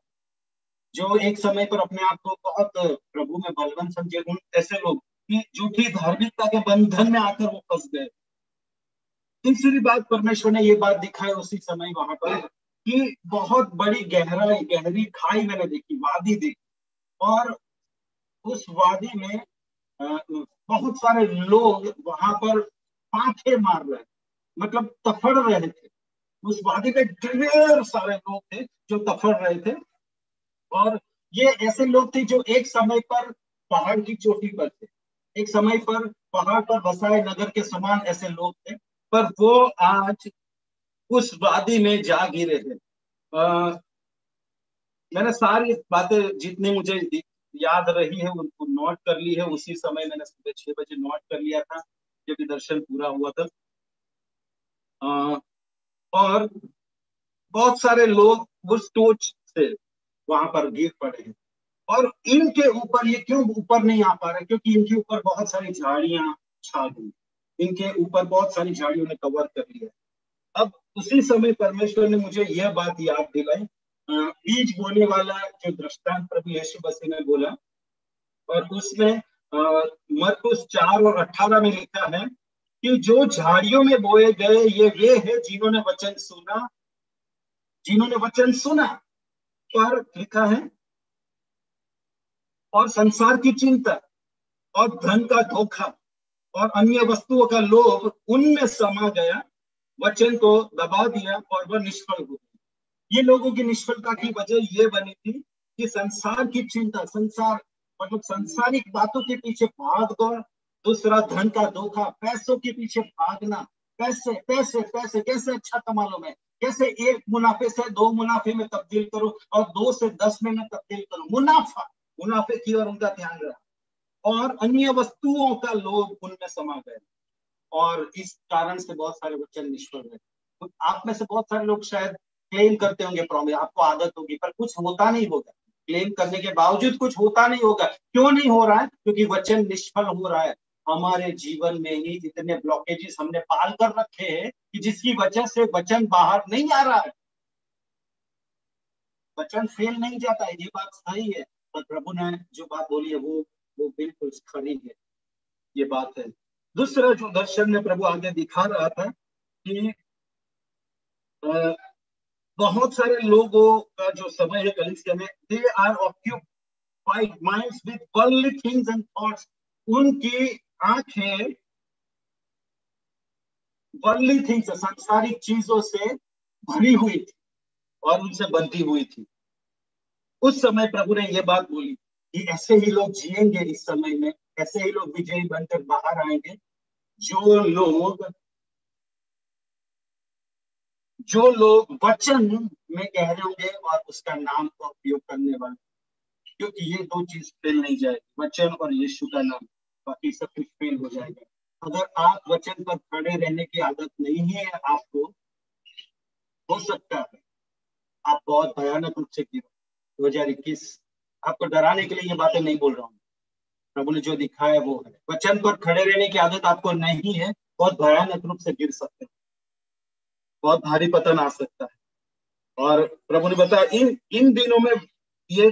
जो एक समय पर अपने आप को बहुत प्रभु में बलवान समझे, उन ऐसे लोग कि झूठी धार्मिकता के बंधन में आकर वो फंस गए। तीसरी बात, परमेश्वर ने ये बात दिखाई उसी समय वहां पर कि बहुत बड़ी गहराई गहरी खाई मैंने देखी, वादी देखी, और उस वादी में बहुत सारे लोग वहां पर पांखे मार रहे, मतलब तफड़ रहे थे। उस वादी में ढेर सारे लोग थे जो तफड़ रहे थे और ये ऐसे लोग थे जो एक समय पर पहाड़ की चोटी पर थे, एक समय पर पहाड़ पर बसाए नगर के समान ऐसे लोग थे, पर वो आज उस वादी में जा गिरे थे। मैंने सारी बातें जितनी मुझे याद रही है उनको नोट कर ली है। उसी समय मैंने सुबह छह बजे नोट कर लिया था जब दर्शन पूरा हुआ था। आ, और बहुत सारे लोग उस टोच से वहां पर गिर पड़े हैं और इनके ऊपर ये क्यों ऊपर नहीं आ पा रहे, क्योंकि इनके ऊपर बहुत सारी झाड़ियां छा गई, इनके ऊपर बहुत सारी झाड़ियों ने कवर कर लिया। अब उसी समय परमेश्वर ने मुझे यह बात याद दिलाई, बीज बोने वाला जो दृष्टांत प्रभु यीशु मसीह ने बोला, और उसमें मरकुस चार और अठारह में लिखा है कि जो झाड़ियों में बोए गए ये वे हैं जिन्होंने वचन सुना, जिन्होंने वचन सुना पर लिखा है और संसार की चिंता और धन का धोखा और अन्य वस्तुओं का लोभ उनमें समा गया, वचन को दबा दिया और वह निष्फल हो गई। ये लोगों की निष्फलता की वजह यह बनी थी कि संसार की चिंता, संसार मतलब संसारिक बातों के पीछे भागदौड़, दूसरा धन का धोखा, पैसों के पीछे भागना, पैसे पैसे पैसे कैसे अच्छा कमा लो, मैं कैसे एक मुनाफे से दो मुनाफे में तब्दील करूं और दो से दस में मैं तब्दील करूं, मुनाफा मुनाफे की और उनका ध्यान रहा, और अन्य वस्तुओं का लोभ उनमें समा गया और इस कारण से बहुत सारे वचन निष्फल गए। तो आप में से बहुत सारे लोग शायद क्लेम करते होंगे प्रॉमिस, आपको आदत होगी, पर कुछ होता नहीं होगा, क्लेम करने के बावजूद कुछ होता नहीं होगा। क्यों नहीं हो रहा है? क्योंकि वचन निष्फल हो रहा है। हमारे जीवन में ही इतने ब्लॉकेजेस हमने पाल कर रखे हैं कि जिसकी वजह से वचन बाहर नहीं आ रहा है, वचन फेल नहीं जाता है। ये बात सही है, पर प्रभु ने जो बात बोली है वो वो बिल्कुल खरी है, ये बात है। दूसरा जो दर्शन में प्रभु आगे दिखा रहा था कि आ, बहुत सारे लोगों का जो समय है कलिसिया में, they are occupied minds with worldly things and thoughts, उनकी आंखें वर्ल्डली थिंग्स सांसारिक चीजों से भरी हुई थी और उनसे बंधी हुई थी। उस समय प्रभु ने यह बात बोली कि ऐसे ही लोग जिएंगे इस समय में, ऐसे ही लोग विजयी बनकर बाहर आएंगे जो लोग जो लोग वचन में कह रहे होंगे और उसका नाम का उपयोग करने वाले, क्योंकि ये दो चीज फेल नहीं जाएगी, वचन और यीशु का नाम, बाकी सब कुछ फेल हो जाएगा। अगर आप वचन पर खड़े रहने की आदत नहीं है आपको, हो सकता है आप बहुत भयानक रूप से गिरो। दो हजार इक्कीस, आपको डराने के लिए ये बातें नहीं बोल रहा हूँ, प्रभु ने जो दिखाया वो है। वचन पर खड़े रहने की आदत आपको नहीं है, बहुत भयानक रूप से गिर सकते हैं, बहुत भारी पतन आ सकता है। और प्रभु ने बताया इन इन दिनों में ये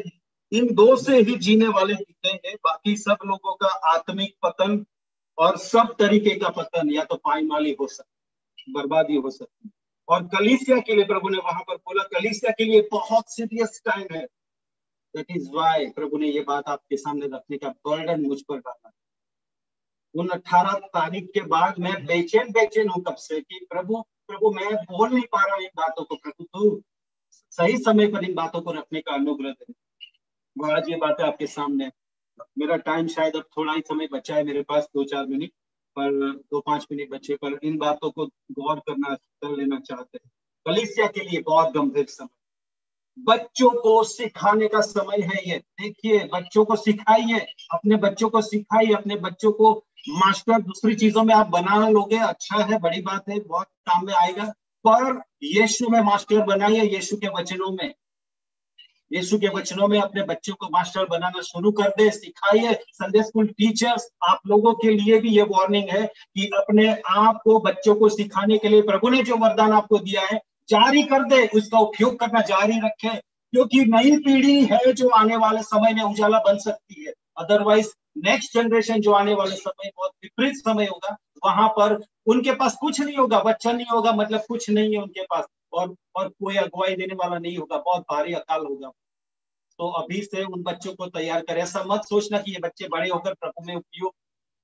इन दो से ही जीने वाले दिखेंगे, बाकी सब लोगों का आत्मिक पतन और सब तरीके का पतन, या तो पायमाली हो सकती, बर्बादी हो सकती। और कलीसिया के लिए प्रभु ने वहां पर बोला, कलीसिया के लिए बहुत सीरियस टाइम है। दैट इज वाई प्रभु ने ये बात आपके सामने रखने का बर्डन मुझ पर डाला। उन अठारह तारीख के बाद मैं बेचैन बेचैन हूँ कब से कि प्रभु प्रभु मैं बोल नहीं पा रहा इन बातों को, प्रभु तू सही समय पर इन बातों को रखने का अनुग्रह दे। महाराज ये बातें आपके सामने, मेरा टाइम शायद अब थोड़ा ही समय बचा है मेरे पास, दो चार मिनट पर दो पांच मिनट बचे, पर इन बातों को गौर करना कर लेना चाहते हैं। कलीसिया के लिए बहुत गंभीर समय, बच्चों को सिखाने का समय है ये। देखिए बच्चों को सिखाइए, अपने बच्चों को सिखाइए, अपने बच्चों को मास्टर दूसरी चीजों में आप बना लोगे, अच्छा है, बड़ी बात है, बहुत काम में आएगा, पर यीशु में मास्टर बनाइए, यीशु के वचनों में, यीशु के वचनों में अपने बच्चों को मास्टर बनाना शुरू कर दे, सिखाइए। संडे स्कूल टीचर्स, आप लोगों के लिए भी ये वार्निंग है कि अपने आप को बच्चों को सिखाने के लिए प्रभु ने जो वरदान आपको दिया है जारी कर दे, उसका उपयोग करना जारी रखें, क्योंकि नई पीढ़ी है जो आने वाले समय में उजाला बन सकती है। अदरवाइज नेक्स्ट जनरेशन जो आने वाले समय बहुत विपरीत समय होगा, वहां पर उनके पास कुछ नहीं होगा, बच्चा नहीं होगा, मतलब कुछ नहीं है उनके पास, और और कोई अगुवाई देने वाला नहीं होगा, बहुत भारी अकाल होगा। तो अभी से उन बच्चों को तैयार करें। ऐसा मत सोचना कि ये बच्चे बड़े होकर प्रभु में उपयोग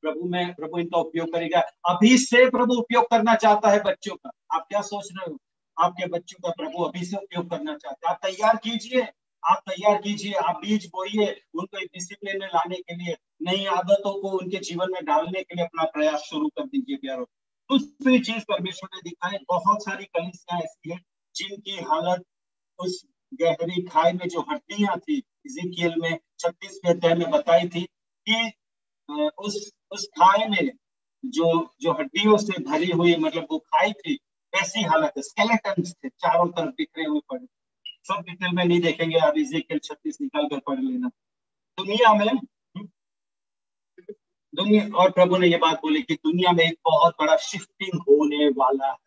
प्रभु में प्रभु इनका उपयोग करेगा। अभी से प्रभु उपयोग करना चाहता है बच्चों का। आप क्या सोच रहे हो? आपके बच्चों का प्रभु अभी से उपयोग करना चाहते हैं। आप तैयार कीजिए, आप तैयार कीजिए, आप बीज बोइए उनको डिसिप्लिन में लाने के लिए, नई आदतों को उनके जीवन में डालने के लिए अपना प्रयास शुरू कर दीजिए प्यारों। दूसरी चीज परमेश्वर ने दिखाई, बहुत सारी कलिसियां ऐसी है जिनकी हालत उस गहरी खाई में जो हड्डियां थी इज़ीकियल में छत्तीसवें अध्याय में बताई थी कि उस उस खाई में जो जो हड्डियों से भरी हुई मतलब वो खाई थी ऐसी हालत, स्केलेटन्स थे चारों तरफ बिखरे हुए पड़े। सब डिटेल में नहीं देखेंगे, आप इज़ीकियल छत्तीस निकाल कर पढ़ लेना। दुनिया में दुनिया और प्रभु ने ये बात बोली कि दुनिया में एक बहुत बड़ा शिफ्टिंग होने वाला है,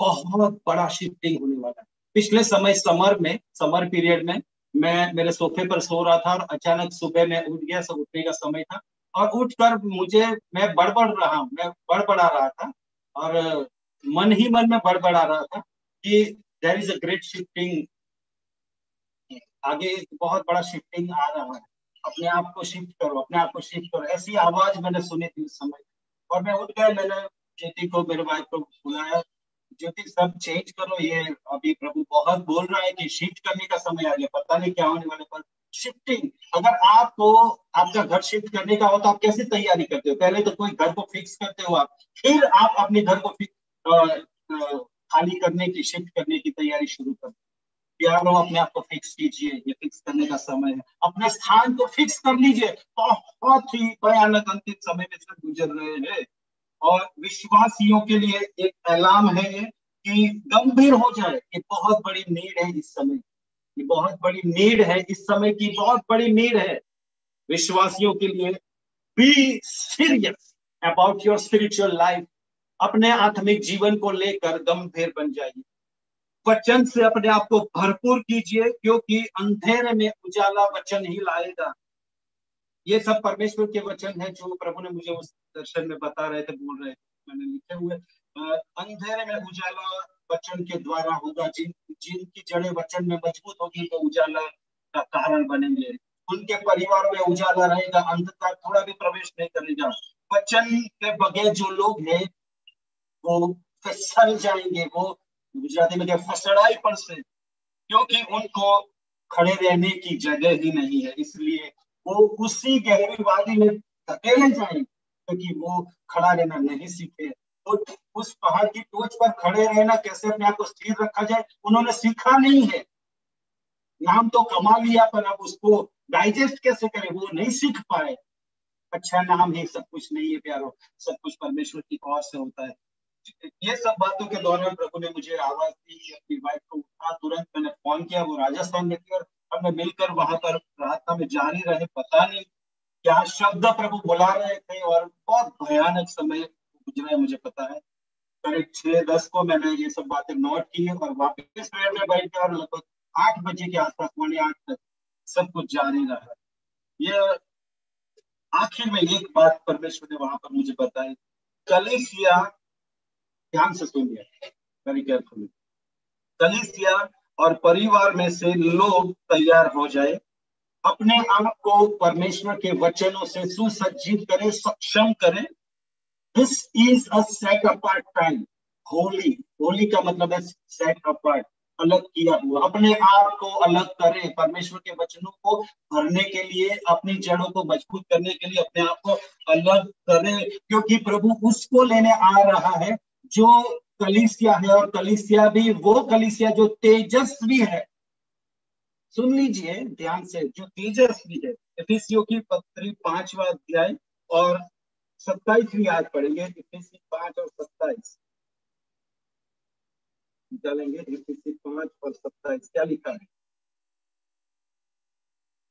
बहुत बड़ा शिफ्टिंग होने वाला है। पिछले समय समर में समर पीरियड में मैं मेरे सोफे पर सो रहा था और अचानक सुबह में उठ गया, सब उठने का समय था, और उठकर मुझे मैं बड़बड़ रहा हूँ मैं बड़बड़ा रहा था और मन ही मन में बड़बड़ा रहा था कि there is a great shifting, आगे बहुत बड़ा शिफ्टिंग आ रहा है, अपने आप को शिफ्ट करो, अपने आप को शिफ्ट करो, ऐसी आवाज मैंने सुनी थी उस समय। और मैं उठ गया, मैंने ज्योति को मेरे वाइफ को बुलाया, ज्योति सब चेंज करो, ये अभी प्रभु बहुत बोल रहा है कि शिफ्ट करने का समय आ गया, पता नहीं क्या होने वाले। पर शिफ्टिंग, अगर आपको आपका घर शिफ्ट करने का हो तो आप कैसे तैयारी करते हो? पहले तो कोई घर को फिक्स करते हो आप, फिर आप अपने घर को खाली करने की शिफ्ट करने की तैयारी शुरू कर। प्यारो, अपने आप को फिक्स कीजिए, ये फिक्स करने का समय है, अपने स्थान को फिक्स कर लीजिए। बहुत ही भयानक अंतिम समय में से गुजर रहे हैं और विश्वासियों के लिए एक अलार्म है ये कि गंभीर हो जाए, ये बहुत बड़ी नीड है इस समय, ये बहुत बड़ी नीड है इस समय की, बहुत बड़ी नीड है विश्वासियों के लिए। Be serious about your spiritual life, अपने आत्मिक जीवन को लेकर गंभीर बन जाइए, वचन से अपने आप को भरपूर कीजिए, क्योंकि अंधेरे में उजाला वचन ही लाएगा। ये सब परमेश्वर के वचन है जो प्रभु ने मुझे उस दर्शन में बता रहे थे, बोल रहे थे, मैंने लिखे हुए। अंधेरे में उजाला वचन के द्वारा होगा, जिन जिनकी जड़ें वचन में मजबूत होगी वो उजाला का कारण बनेंगे, उनके परिवार में उजाला रहेगा, अंधकार थोड़ा भी प्रवेश नहीं करेगा। वचन के बगैर जो लोग हैं वो फिसल जाएंगे, वो गुजराती में क्या फसड़ाई पर से, क्योंकि उनको खड़े रहने की जगह ही नहीं है, इसलिए वो उसी गहरी वादी में धकेले जाएंगे, क्योंकि वो खड़ा रहना नहीं सीखे। तो उस पहाड़ की टोच पर खड़े रहना कैसे अपने आप को स्थिर रखा जाए उन्होंने सीखा नहीं है। नाम तो कमा लिया पर अब उसको डाइजेस्ट कैसे करें वो नहीं सीख पाए। अच्छा नाम ही सब कुछ नहीं है प्यारों, सब कुछ परमेश्वर की ओर से होता है। ये सब बातों के दौरान प्रभु ने मुझे आवाज दी, अपनी वाइफ को उठा, तुरंत मैंने फोन किया, वो राजस्थान में थी और हमने मिलकर वहां पर प्रार्थना में जारी रहे। पता नहीं क्या शब्द प्रभु बुला रहे थे और बहुत भयानक समय गुजरा है, मुझे पता है। करीब छह दस को मैंने ये सब बातें नोट की और वापिस ट्रेन में बैठ गया और लगभग आठ बजे के आसपास पौने आठ तक सब कुछ जारी रहा। यह आखिर में एक बात परमेश्वर ने वहां पर मुझे बताई, कलीसिया, ध्यान से सुनिए, वेरी केयरफुली, कलीसिया और परिवार में से लोग तैयार हो जाए, अपने आप को परमेश्वर के वचनों से सुसज्जित करें, सक्षम करें। This is a set apart time, holy, holy का मतलब है सेट अपार्ट, अलग किया हुआ। अपने आप को अलग करें परमेश्वर के वचनों को भरने के लिए, अपनी जड़ों को मजबूत करने के लिए अपने आप को अलग करें, क्योंकि प्रभु उसको लेने आ रहा है जो कलीसिया है, और कलीसिया भी वो कलीसिया जो तेजस्वी है। सुन लीजिए ध्यान से, जो तेजस्वी है। इफिसियों की पत्री पांचवा अध्याय और सत्ताईसवीं आयत पढ़ेंगे, इफिसी पांच और सत्ताईस निकालेंगे, इफिसी पांच और सत्ताईस क्या लिखा है?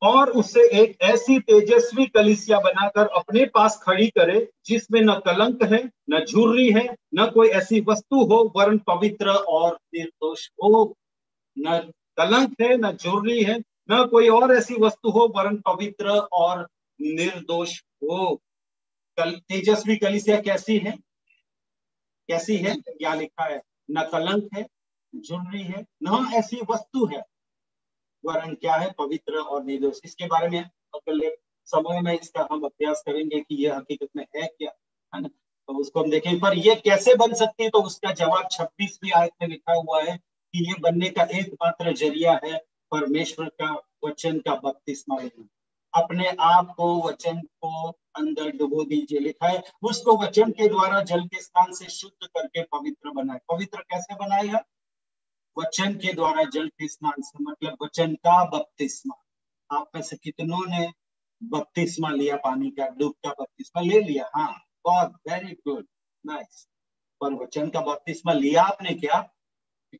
और उससे एक ऐसी तेजस्वी कलीसिया बनाकर अपने पास खड़ी करे, जिसमें न कलंक है, न झुर्री है, न कोई ऐसी वस्तु हो, वरन पवित्र और निर्दोष हो। न कलंक है, न झुर्री है, न कोई और ऐसी वस्तु हो, वरन पवित्र और निर्दोष हो। कल तेजस्वी कलीसिया कैसी है? कैसी है? क्या लिखा है? न कलंक है, झुर्री है, न ऐसी वस्तु है, वरन क्या है? पवित्र और निर्दोष। इसके बारे में अगले समय में इसका हम अभ्यास करेंगे कि यह हकीकत में है क्या, है ना, तो उसको हम देखेंगे। पर यह कैसे बन सकती है? तो उसका जवाब छब्बीसवीं आयत में लिखा हुआ है कि यह बनने का एकमात्र जरिया है परमेश्वर का वचन का बपतिस्मा लेना। अपने आप को वचन को अंदर डुबो दीजिए, लिखा है, उसको वचन के द्वारा जल के स्थान से शुद्ध करके पवित्र बनाए। पवित्र कैसे बनाएगा? वचन के द्वारा जल के स्नान से मतलब वचन का बपतिस्मा। आप में से कितनों ने बपतिस्मा लिया, पानी का डूबता बपतिस्मा ले लिया? हाँ, बहुत वेरी गुड, नाइस। पर वचन का बपतिस्मा लिया आपने? क्या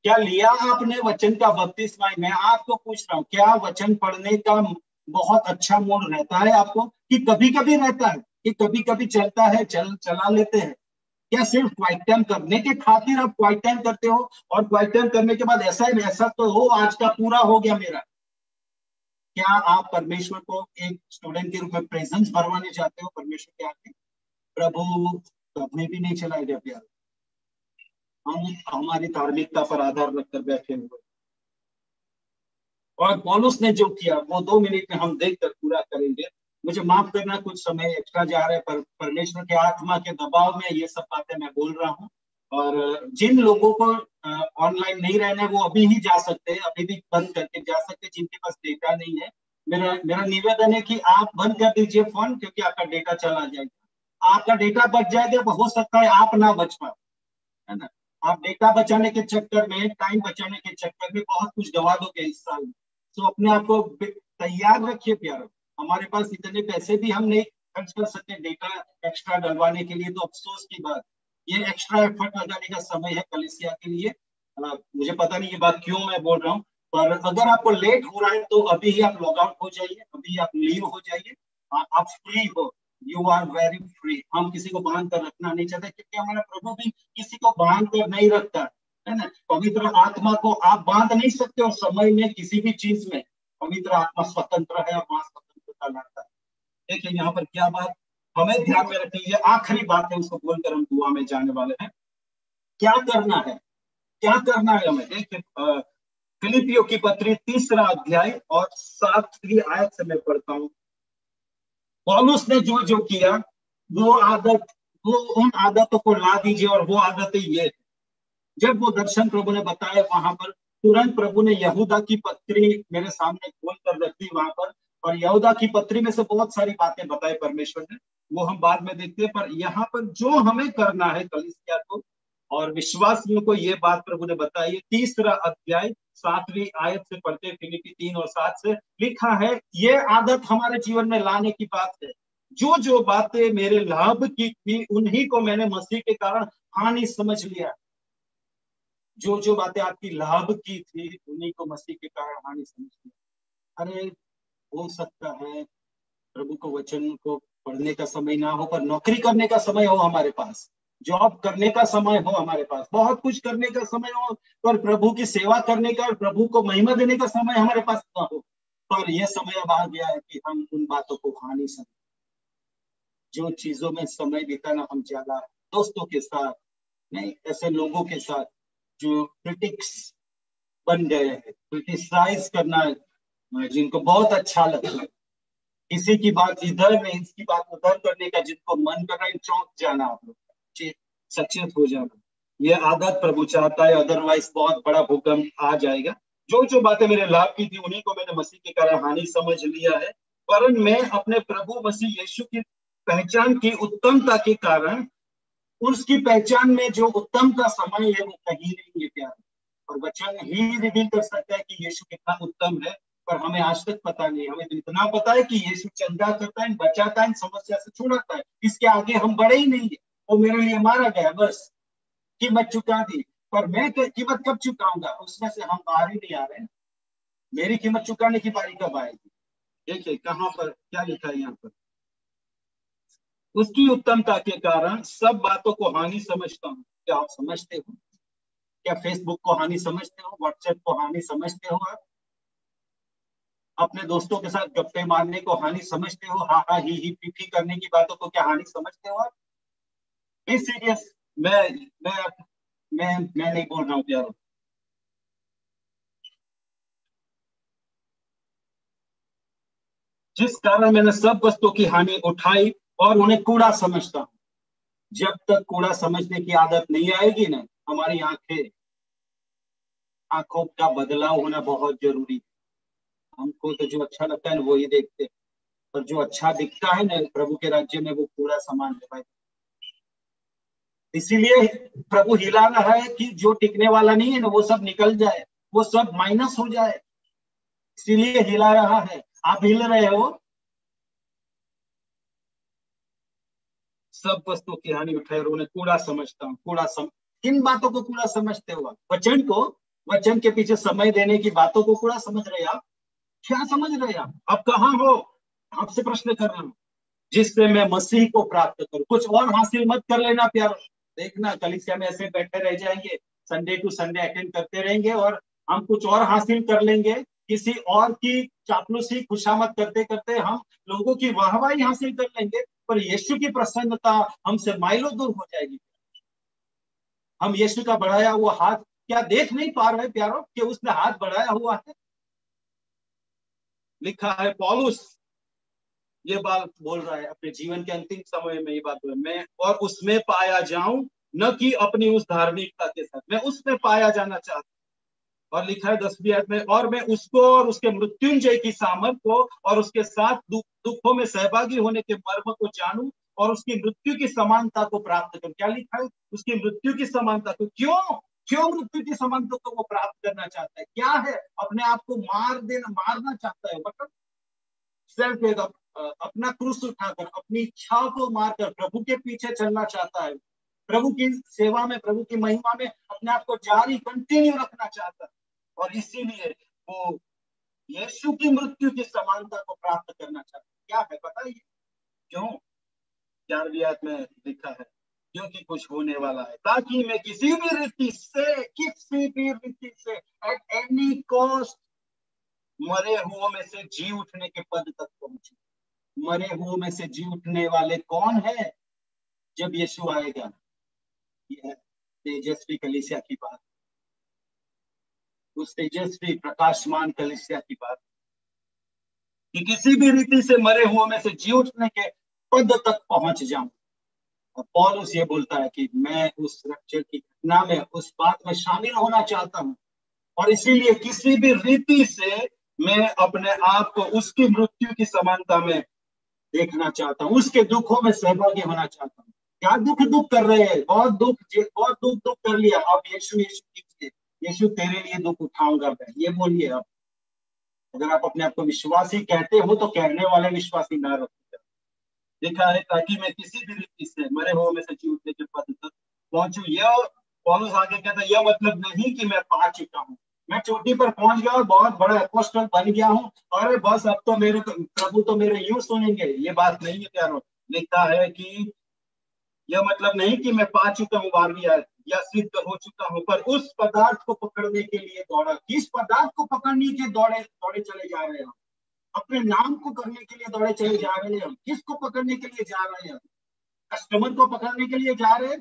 क्या लिया आपने वचन का बपतिस्मा? मैं आपको पूछ रहा हूँ, क्या वचन पढ़ने का बहुत अच्छा मूड रहता है आपको, कि कभी कभी रहता है, कि कभी कभी चलता है, चल चला लेते हैं? क्या सिर्फ क्वाइट टाइम करने के खातिर आप क्वाइट टाइम करते हो, और क्वाइट टाइम करने के बाद ऐसा ही ऐसा तो हो आज का पूरा हो गया मेरा? क्या आप परमेश्वर को एक स्टूडेंट के रूप में प्रेजेंस भरवाने चाहते हो परमेश्वर के आगे? प्रभु कभी भी नहीं चला गया प्यार, हम हमारी धार्मिकता पर आधार रखकर बैठे हुए, और पौलुस ने जो किया वो दो मिनट में हम देखकर पूरा करेंगे। मुझे माफ करना, कुछ समय एक्स्ट्रा जा रहा है, पर परमेश्वर के आत्मा के दबाव में ये सब बातें मैं बोल रहा हूँ। और जिन लोगों को ऑनलाइन नहीं रहना है वो अभी ही जा सकते हैं, अभी भी बंद करके जा सकते हैं। जिनके पास डेटा नहीं है, मेरा मेरा निवेदन है कि आप बंद कर दीजिए फोन, क्योंकि आपका डेटा चला जाएगा। आपका डेटा बच जाएगा, हो सकता है आप ना बच पाओ, है ना। आप डेटा बचाने के चक्कर में, टाइम बचाने के चक्कर में बहुत कुछ गवा दोगे इस साल में। तो अपने आप को तैयार रखिए प्यारो। हमारे पास इतने पैसे भी हम नहीं खर्च कर सकते डेटा एक्स्ट्रा डलवाने के लिए, तो अफसोस की बात, ये एक्स्ट्रा एफर्ट लगाने का समय है कलीसिया के लिए। मुझे पता नहीं ये बात क्यों मैं बोल रहा हूँ, पर अगर आपको लेट हो रहा है तो अभी ही आप लॉग आउट हो जाइए, अभी आप लीव हो जाइए, आप फ्री हो, यू आर वेरी फ्री। हम किसी को बांध कर रखना नहीं चाहते, क्योंकि हमारा प्रभु भी किसी को बांध कर नहीं रखता है ना। पवित्र आत्मा को आप बांध नहीं सकते, और समय में किसी भी चीज में पवित्र आत्मा स्वतंत्र है, और देखिए यहाँ पर क्या बात हमें ध्यान में रखनी है, आखिरी बात है, उसको बोलकर हम दुआ में जाने वाले हैं। क्या करना है, क्या करना है हमें, देखिए फिलिपियों की पत्री तीसरा अध्याय और सातवीं आयत से मैं पढ़ता हूँ। पौलुस ने जो जो किया वो आदत, वो उन आदतों को ला दीजिए, और वो आदतें ये, जब वो दर्शन प्रभु ने बताया वहां पर तुरंत प्रभु ने यहूदा की पत्री मेरे सामने खोल कर रख दी वहां पर, और यहूदा की पत्री में से बहुत सारी बातें बताई परमेश्वर ने, वो हम बाद में देखते हैं। पर यहाँ पर जो हमें करना है कलीसिया को और विश्वासियों को, ये बात प्रभु ने बताई है। तीसरा अध्याय सातवीं आयत से पढ़ते, फिलिपी तीन और सात से लिखा है, ये आदत हमारे जीवन में लाने की बात है। जो जो बातें मेरे लाभ की थी उन्हीं को मैंने मसीह के कारण हानि समझ लिया। जो जो बातें आपकी लाभ की थी उन्हीं को मसीह के कारण हानि समझ लिया। अरे हो सकता है प्रभु को वचन को पढ़ने का समय ना हो, पर नौकरी करने का समय हो हमारे पास, जॉब करने का समय हो हमारे पास, बहुत कुछ करने का समय हो, पर प्रभु की सेवा करने का और प्रभु को महिमा देने का समय हमारे पास ना हो। पर यह समय अब आ गया है कि हम उन बातों को हानि समझें जो चीजों में समय बिताना हम ज्यादा दोस्तों के साथ नहीं, ऐसे लोगों के साथ जो क्रिटिक्स बन गए हैं, क्रिटिसाइज करना, जिनको बहुत अच्छा लगता है किसी की बात इधर में, इसकी बात उधर करने का, जिनको मन कर रहा है चौंक जाना, आप लोग सचेत हो जाना। यह आदत प्रभु चाहता है, अदरवाइज बहुत बड़ा भूकंप आ जाएगा। जो जो बातें मेरे लाभ की थी उन्हीं को मैंने मसीह के कारण हानि समझ लिया है, परंतु मैं अपने प्रभु मसीह यीशु की पहचान की उत्तमता के कारण, उसकी पहचान में जो उत्तमता समय है वो कहीं नहीं है प्यार। और वचन ही रिवील कर सकता है कि यीशु कितना उत्तम है, पर हमें आज तक पता नहीं। हमें तो इतना पता है कि यीशु चंदा करता है, बचाता है, समस्या से छुड़ाता है, इसके आगे हम बढ़े ही नहीं है। वो मेरे लिए मारा गया, बस कीमत चुका दी, पर मैं कीमत कब चुकाऊंगा, उसमें से हम बाहर ही नहीं आ रहे हैं। मेरी कीमत चुकाने की बारी कब आएगी? देखिए कहाँ पर क्या लिखा है, यहाँ पर उसकी उत्तमता के कारण सब बातों को हानि समझता हूँ। क्या आप समझते हो? क्या फेसबुक को हानि समझते हो? व्हाट्सएप को हानि समझते हो? आप अपने दोस्तों के साथ गप्पे मारने को हानि समझते हो? हा हा ही ही फी फी करने की बातों को क्या हानि समझते हो आप? मैं सीरियस, मैं मैं मैं मैं नहीं बोल रहा हूँ प्यारो। जिस कारण मैंने सब वस्तुओं की हानि उठाई और उन्हें कूड़ा समझता हूँ। जब तक कूड़ा समझने की आदत नहीं आएगी ना, हमारी आंखें आंखों का बदलाव होना बहुत जरूरी है। हमको तो जो अच्छा लगता है ना वो ही देखते हैं, पर जो अच्छा दिखता है ना प्रभु के राज्य में वो पूरा समान है भाई। इसीलिए प्रभु हिला रहा है कि जो टिकने वाला नहीं है ना वो सब निकल जाए, वो सब माइनस हो जाए, इसीलिए हिला रहा है। आप हिल रहे हो, सब वस्तु की हानि उठाए रोने, कूड़ा समझता हूँ, कूड़ा सम... इन बातों को कूड़ा समझते हुआ, वचन को, वचन के पीछे समय देने की बातों को कूड़ा समझ रहे आप। क्या समझ रहे आप? आप कहाँ हो? आपसे प्रश्न कर रहा हूँ, जिससे मैं मसीह को प्राप्त करूँ। कुछ और हासिल मत कर लेना प्यारो। देखना कलीसिया में ऐसे बैठे रह जाएंगे, संडे टू संडे अटेंड करते रहेंगे और हम कुछ और हासिल कर लेंगे, किसी और की चापलूसी खुशामद करते करते हम लोगों की वाहवाही हासिल कर लेंगे, पर यीशु की प्रसन्नता हमसे माइलों दूर हो जाएगी। हम यीशु का बढ़ाया हुआ हाथ क्या देख नहीं पा रहे प्यारो कि उसने हाथ बढ़ाया हुआ है? लिखा है पौलुस ये बात बोल रहा है अपने जीवन के अंतिम समय में, ये बात बोल, मैं और उसमें पाया जाऊं, न कि अपनी उस धार्मिकता के साथ, मैं उसमें पाया जाना चाहता हूं। और लिखा है दसवीं आयत में, और मैं उसको और उसके मृत्युंजय की सामर्थ को और उसके साथ दुख दुखों में सहभागी होने के मर्म को जानूं और उसकी मृत्यु की समानता को प्राप्त करूं। क्या लिखा है? उसकी मृत्यु की समानता को। क्यों क्यों मृत्यु की समानता को वो प्राप्त करना चाहता है? क्या है? अपने आप को मार देना, मारना चाहता है, मतलब सेल्फ एक अपना क्रूस उठाकर अपनी इच्छाओं को मारकर प्रभु के पीछे चलना चाहता है, प्रभु की सेवा में, प्रभु की महिमा में अपने आप को जारी कंटिन्यू रखना चाहता है। और इसीलिए वो यीशु की मृत्यु की समानता को प्राप्त करना चाहता है। क्या है बताइए क्यों? ग्यारहवीं आयत में लिखा है, क्योंकि कुछ होने वाला है, ताकि मैं किसी भी रीति से किसी भी रीति से एट एनी कॉस्ट मरे हुओं में से जी उठने के पद तक पहुंचूं। मरे हुओं में से जी उठने वाले कौन है? जब यीशु आएगा। यह तेजस्वी कलीसिया की बात, उस तेजस्वी प्रकाशमान कलीसिया की बात कि किसी भी रीति से मरे हुओं में से जी उठने के पद तक पहुंच जाऊं। और पौलुस ये बोलता है कि मैं उस रक्षण की घटना में, उस बात में शामिल होना चाहता हूं और इसीलिए किसी भी रीति से मैं अपने आप को उसकी मृत्यु की समानता में देखना चाहता हूँ, उसके दुखों में सहभागी होना चाहता हूँ। क्या दुख दुख कर रहे हैं? बहुत दुख, बहुत दुख दुख कर लिया। अब यीशु यीशु यीशु तेरे लिए दुख उठाऊंगा मैं, ये बोलिए आप। अगर आप अपने आप को विश्वासी कहते हो तो कहने वाले विश्वासी ना रहो। लिखा है ताकि मैं किसी भी रीति से मरे हुओं में से जी उठने के पद तक पहुंचूं। यह पौलुस आगे कहता है, यह मतलब नहीं कि मैं पा चुका हूँ, मैं चोटी पर पहुंच गया और बहुत बड़ा अपोस्टल बन गया हूँ, अरे बस अब तो मेरे प्रभु तो मेरे यूं सुनेंगे, ये बात नहीं है प्यारो। लिखा है कि यह मतलब नहीं कि मैं पा चुका हूँ बारहवीं, या सिद्ध हो चुका हूँ, पर उस पदार्थ को पकड़ने के लिए दौड़ा। किस पदार्थ को पकड़ने के दौड़े दौड़े चले जा रहे हैं? अपने नाम को करने के लिए दौड़े चले जा रहे हैं। किसको पकड़ने के लिए जा रहे हैं? कस्टमर को पकड़ने के लिए जा रहे हैं?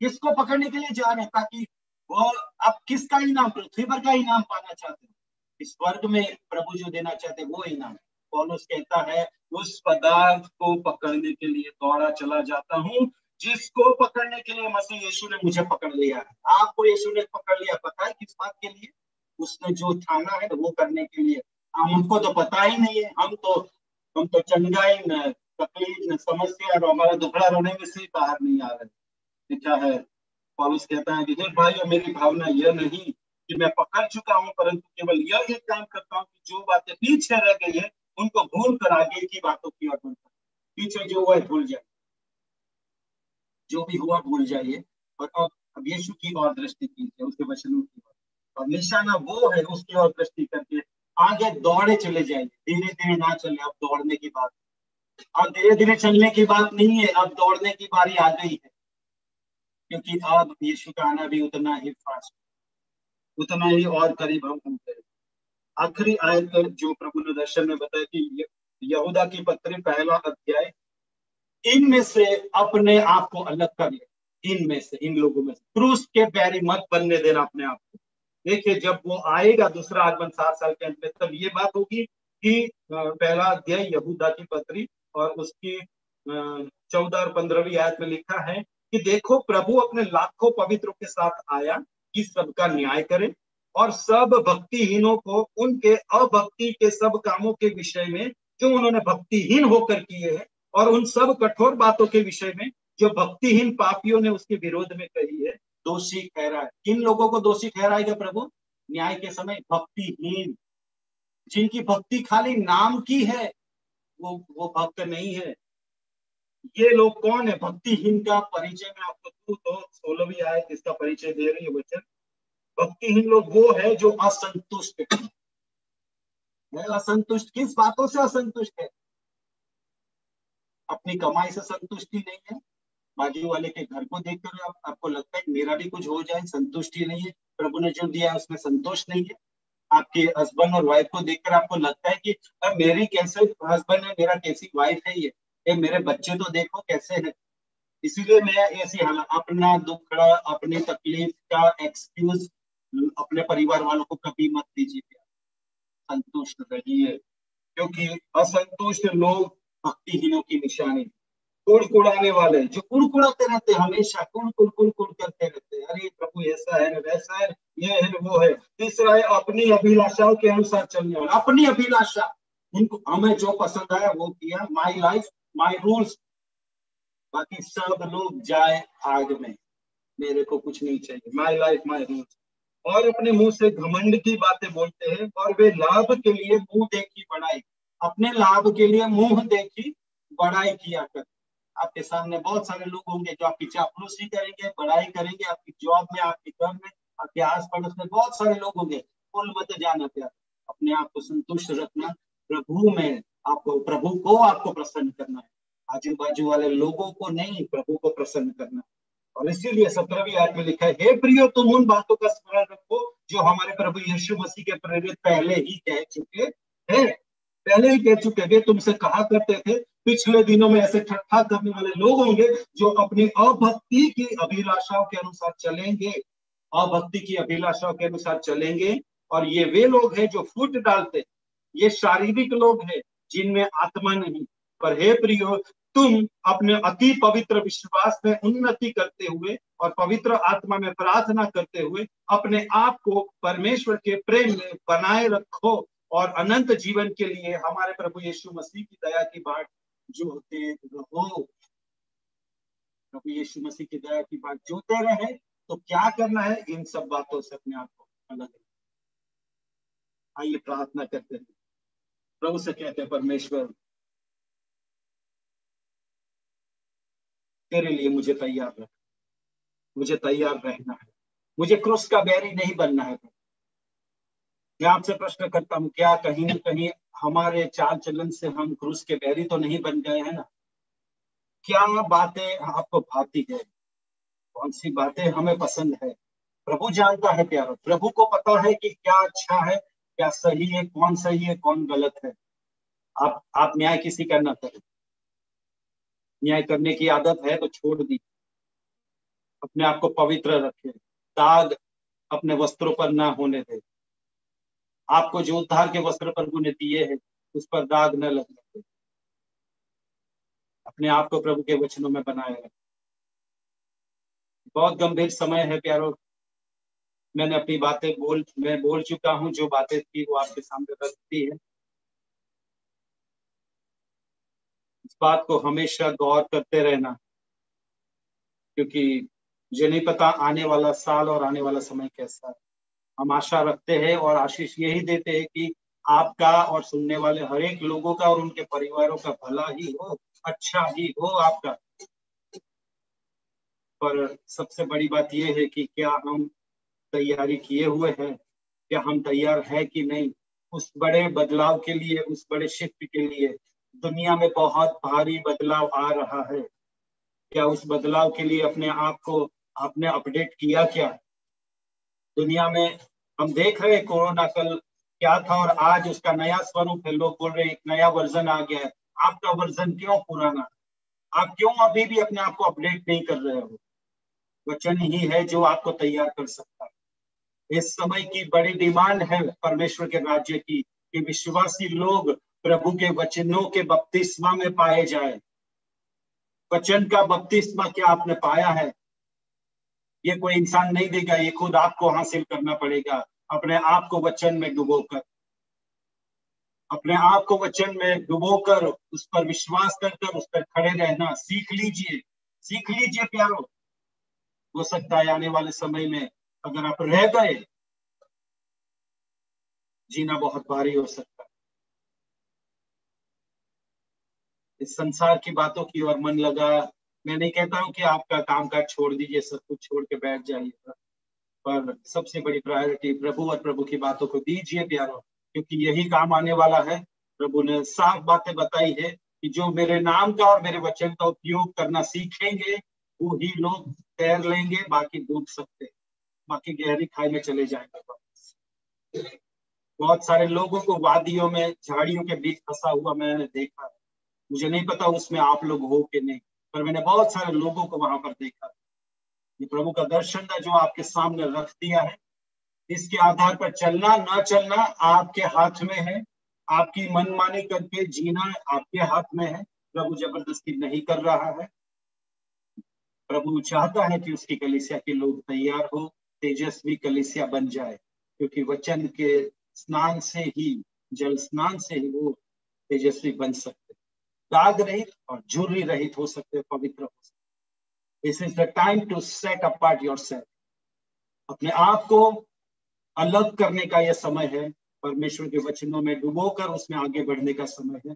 किसको पकड़ने के लिए जा रहे हैं? ताकि वो आप किसका इनाम, पृथ्वी पर का इनाम पाना चाहते हैं? इस वर्ग में प्रभु जो देना चाहते हैं वो इनाम। पौलुस कहता है उस पदार्थ को पकड़ने के लिए दौड़ा चला जाता हूँ जिसको पकड़ने के लिए मसीह यीशु ने मुझे पकड़ लिया। आपको यीशु ने पकड़ लिया, पता है किस बात के लिए? उसने जो ठाना है वो करने के लिए। हमको तो पता ही नहीं है, हम तो हम तो चंगाई न, तकलीफ न, समस्या और हमारा दुखड़ा रोने में से बाहर नहीं आ रहे। लिखा है पौलुस कहता है कि भाइयों, मेरी भावना यह नहीं कि मैं पकड़ चुका हूँ, परंतु केवल यह एक काम करता हूँ कि जो बातें पीछे रह गई है उनको भूल कर आगे की बातों की ओर बढ़ता हूं। पीछे जो हुआ है भूल जाए, जो भी हुआ भूल जाइए और अब अब यीशु की ओर दृष्टि कीजिए, उसके वचनों की ओर, और निशाना वो है उसकी ओर दृष्टि करके आगे दौड़े चले जाइए। धीरे धीरे ना चले, अब दौड़ने की बात, अब धीरे धीरे चलने की बात नहीं है, अब दौड़ने की बारी आ गई है, क्योंकि अब यीशु का आना भी उतना ही फास्ट, उतना ही और करीब हम होते हैं। आखिरी आयत जो प्रभु ने दर्शन में बताया कि यहूदा की पत्री पहला अध्याय, इनमें से अपने आप को अलग कर ले, इनमें से, इन लोगों में से, क्रूस के बैरी मत बनने देना अपने आप को। देखिए जब वो आएगा दूसरा आगमन सात साल के अंत में, तब ये बात होगी कि पहला अध्याय यहूदा की पत्री और उसकी चौदह और पंद्रहवीं आयत में लिखा है कि देखो प्रभु अपने लाखों पवित्रों के साथ आया कि सबका न्याय करे और सब भक्तिहीनों को उनके अभक्ति के सब कामों के विषय में जो उन्होंने भक्तिहीन होकर किए हैं और उन सब कठोर बातों के विषय में जो भक्तिहीन पापियों ने उसके विरोध में कही है, दोषी ठहराए। किन लोगों को दोषी ठहराएगा प्रभु न्याय के समय? भक्तिहीन। जिनकी भक्ति खाली नाम की है वो वो भक्त नहीं है। ये लोग कौन है? भक्तिहीन का परिचय में आपको दू तो सोलहवीं आयत इसका परिचय दे रही है वचन। भक्तिहीन लोग वो है जो असंतुष्ट है। असंतुष्ट किस बातों से असंतुष्ट है? अपनी कमाई से संतुष्टि नहीं है। बाजू वाले के घर को देखकर आप, आपको लगता है मेरा भी कुछ हो जाए, संतुष्टि नहीं है। प्रभु ने जो दिया उसमें संतोष नहीं है। आपके हस्बैंड और वाइफ को देखकर आपको लगता है कि अब मेरी कैसे हस्बैंड है, मेरा कैसी वाइफ है, ये ये मेरे बच्चे तो देखो कैसे है। इसीलिए मैं ऐसी हालत, अपना दुखड़ा, अपनी तकलीफ का एक्सक्यूज अपने परिवार वालों को कभी मत दीजिए। संतुष्ट रहिए, क्योंकि असंतुष्ट लोग भक्तिहीनों की निशानी। कुड़कुड़ाने वाले, जो कुड़कुड़ाते रहते, हमेशा कुड़कुड़ कुड़कुड़ करते रहते, अरे प्रभु ऐसा है, वैसा है, ये है, वो है। तीसरा है अपनी अभिलाषाओं के अनुसार चलने वाला। अपनी अभिलाषा, इनको हमें जो पसंद आया वो किया, माई लाइफ माई रूल्स, बाकी सब लोग जाए आग में, मेरे को कुछ नहीं चाहिए। My life my rules. और अपने मुंह से घमंड की बातें बोलते हैं, और वे लाभ के लिए मुंह देखी बड़ाई, अपने लाभ के लिए मुंह देखी बड़ाई किया कर। आपके सामने बहुत सारे लोग होंगे जो आपकी चापलूसी करेंगे, बड़ाई करेंगे, आपकी जॉब में, आपके घर में, आपके आस पड़ोस में बहुत सारे लोग होंगे। कुल मत जाना प्यार, अपने आप को संतुष्ट रखना प्रभु में। आपको प्रभु को आपको प्रसन्न करना है, आजू बाजू वाले लोगों को नहीं, प्रभु को प्रसन्न करना। और इसीलिए सत्रहवीं आयत में लिखा है, हे प्रियो तुम उन बातों का स्मरण रखो जो हमारे प्रभु यीशु मसीह के प्रेरित पहले ही कह चुके हैं, पहले ही कह चुके थे, तुमसे कहा करते थे। पिछले दिनों में ऐसे ठट्ठा करने वाले लोग होंगे जो अपनी अभक्ति की अभिलाषाओं के अनुसार चलेंगे, अभक्ति की अभिलाषाओं के अनुसार चलेंगे। और ये वे लोग हैं जो फूट डालते, ये शारीरिक लोग हैं जिनमें आत्मा नहीं। पर हे प्रियो तुम अपने अति पवित्र विश्वास में उन्नति करते हुए और पवित्र आत्मा में प्रार्थना करते हुए अपने आप को परमेश्वर के प्रेम में बनाए रखो, और अनंत जीवन के लिए हमारे प्रभु यीशु मसीह की दया की बाट जोते रहो। प्रभु यीशु मसीह की दया की बाट जोते रहे तो क्या करना है? इन सब बातों से अपने आप को अलग। आइए प्रार्थना करते हैं, प्रभु से कहते हैं, परमेश्वर तेरे लिए मुझे तैयार रख, मुझे तैयार रहना है, मुझे क्रूस का बैरी नहीं बनना है। मैं आपसे प्रश्न करता हूँ, क्या कहीं ना कहीं हमारे चाल चलन से हम क्रूस के बैरी तो नहीं बन गए हैं ना? क्या बातें आपको भाती है? कौन सी बातें हमें पसंद है? प्रभु जानता है प्यारो, प्रभु को पता है कि क्या अच्छा है, क्या सही है, कौन सही है, कौन गलत है। आप आप न्याय किसी का ना करें। न्याय करने की आदत है तो छोड़ दी। अपने आप को पवित्र रखें, दाग अपने वस्त्रों पर ना होने दे। आपको जो उद्धार के वस्त्र प्रभु ने दिए हैं उस पर दाग न लगने दे। अपने आप को प्रभु के वचनों में बनाए रखें। बहुत गंभीर समय है प्यारो। मैंने अपनी बातें बोल मैं बोल चुका हूँ, जो बातें थी वो आपके सामने रखती है। इस बात को हमेशा गौर करते रहना, क्योंकि मुझे नहीं पता आने वाला साल और आने वाला समय कैसा है। हम आशा रखते हैं और आशीष यही देते हैं कि आपका और सुनने वाले हर एक लोगों का और उनके परिवारों का भला ही हो, अच्छा ही हो आपका। पर सबसे बड़ी बात यह है कि क्या हम तैयारी किए हुए हैं, क्या हम तैयार है कि नहीं उस बड़े बदलाव के लिए, उस बड़े शिफ्ट के लिए। दुनिया में बहुत भारी बदलाव आ रहा है, क्या उस बदलाव के लिए अपने आप को आपने अपडेट किया? क्या दुनिया में हम देख रहे हैं, कोरोना कल क्या था और आज उसका नया स्वरूप है। लोग बोल रहे हैं एक नया वर्जन आ गया है, आपका वर्जन क्यों पुराना? आप क्यों अभी भी अपने आप को अपडेट नहीं कर रहे हो? वचन ही है जो आपको तैयार कर सकता है। इस समय की बड़ी डिमांड है परमेश्वर के राज्य की कि विश्वासी लोग प्रभु के वचनों के बपतिस्मा में पाए जाए। वचन का बपतिस्मा क्या आपने पाया है? ये कोई इंसान नहीं देगा, ये खुद आपको हासिल करना पड़ेगा। अपने आप को वचन में डुबोकर, अपने आप को वचन में डुबोकर, उस पर विश्वास कर कर उस पर खड़े रहना सीख लीजिए। सीख लीजिए प्यारो, हो सकता है आने वाले समय में अगर आप रह गए जीना बहुत भारी हो सकता है। इस संसार की बातों की ओर मन लगा, मैं नहीं कहता हूं कि आपका काम काज छोड़ दीजिए, सब कुछ छोड़ के बैठ जाइए, पर सबसे बड़ी प्रायोरिटी प्रभु और प्रभु की बातों को दीजिए प्यारो, क्योंकि यही काम आने वाला है। प्रभु ने साफ बातें बताई है कि जो मेरे नाम का और मेरे वचन का उपयोग करना सीखेंगे वो ही लोग तैर लेंगे, बाकी डूब सकते, बाकी गहरी खाई में चले जाएंगे वापस। बहुत सारे लोगों को वादियों में, झाड़ियों के बीच फंसा हुआ मैंने देखा, मुझे नहीं पता उसमें आप लोग हो कि नहीं, पर मैंने बहुत सारे लोगों को वहां पर देखा। ये प्रभु का दर्शन है जो आपके सामने रख दिया है, इसके आधार पर चलना ना चलना आपके हाथ में है, आपकी मनमानी करके जीना आपके हाथ में है। प्रभु जबरदस्ती नहीं कर रहा है, प्रभु चाहता है कि उसकी कलीसिया के लोग तैयार हो, तेजस्वी कलीसिया बन जाए, क्योंकि वचन के स्नान से ही, जल स्नान से ही वो तेजस्वी बन सकते, दाग रहित और झुर्री रहित हो सकते, पवित्र हो सकते। This is the time to set apart yourself. अपने आप को अलग करने का यह समय है, परमेश्वर के वचनों में डुबोकर उसमें आगे बढ़ने का समय है,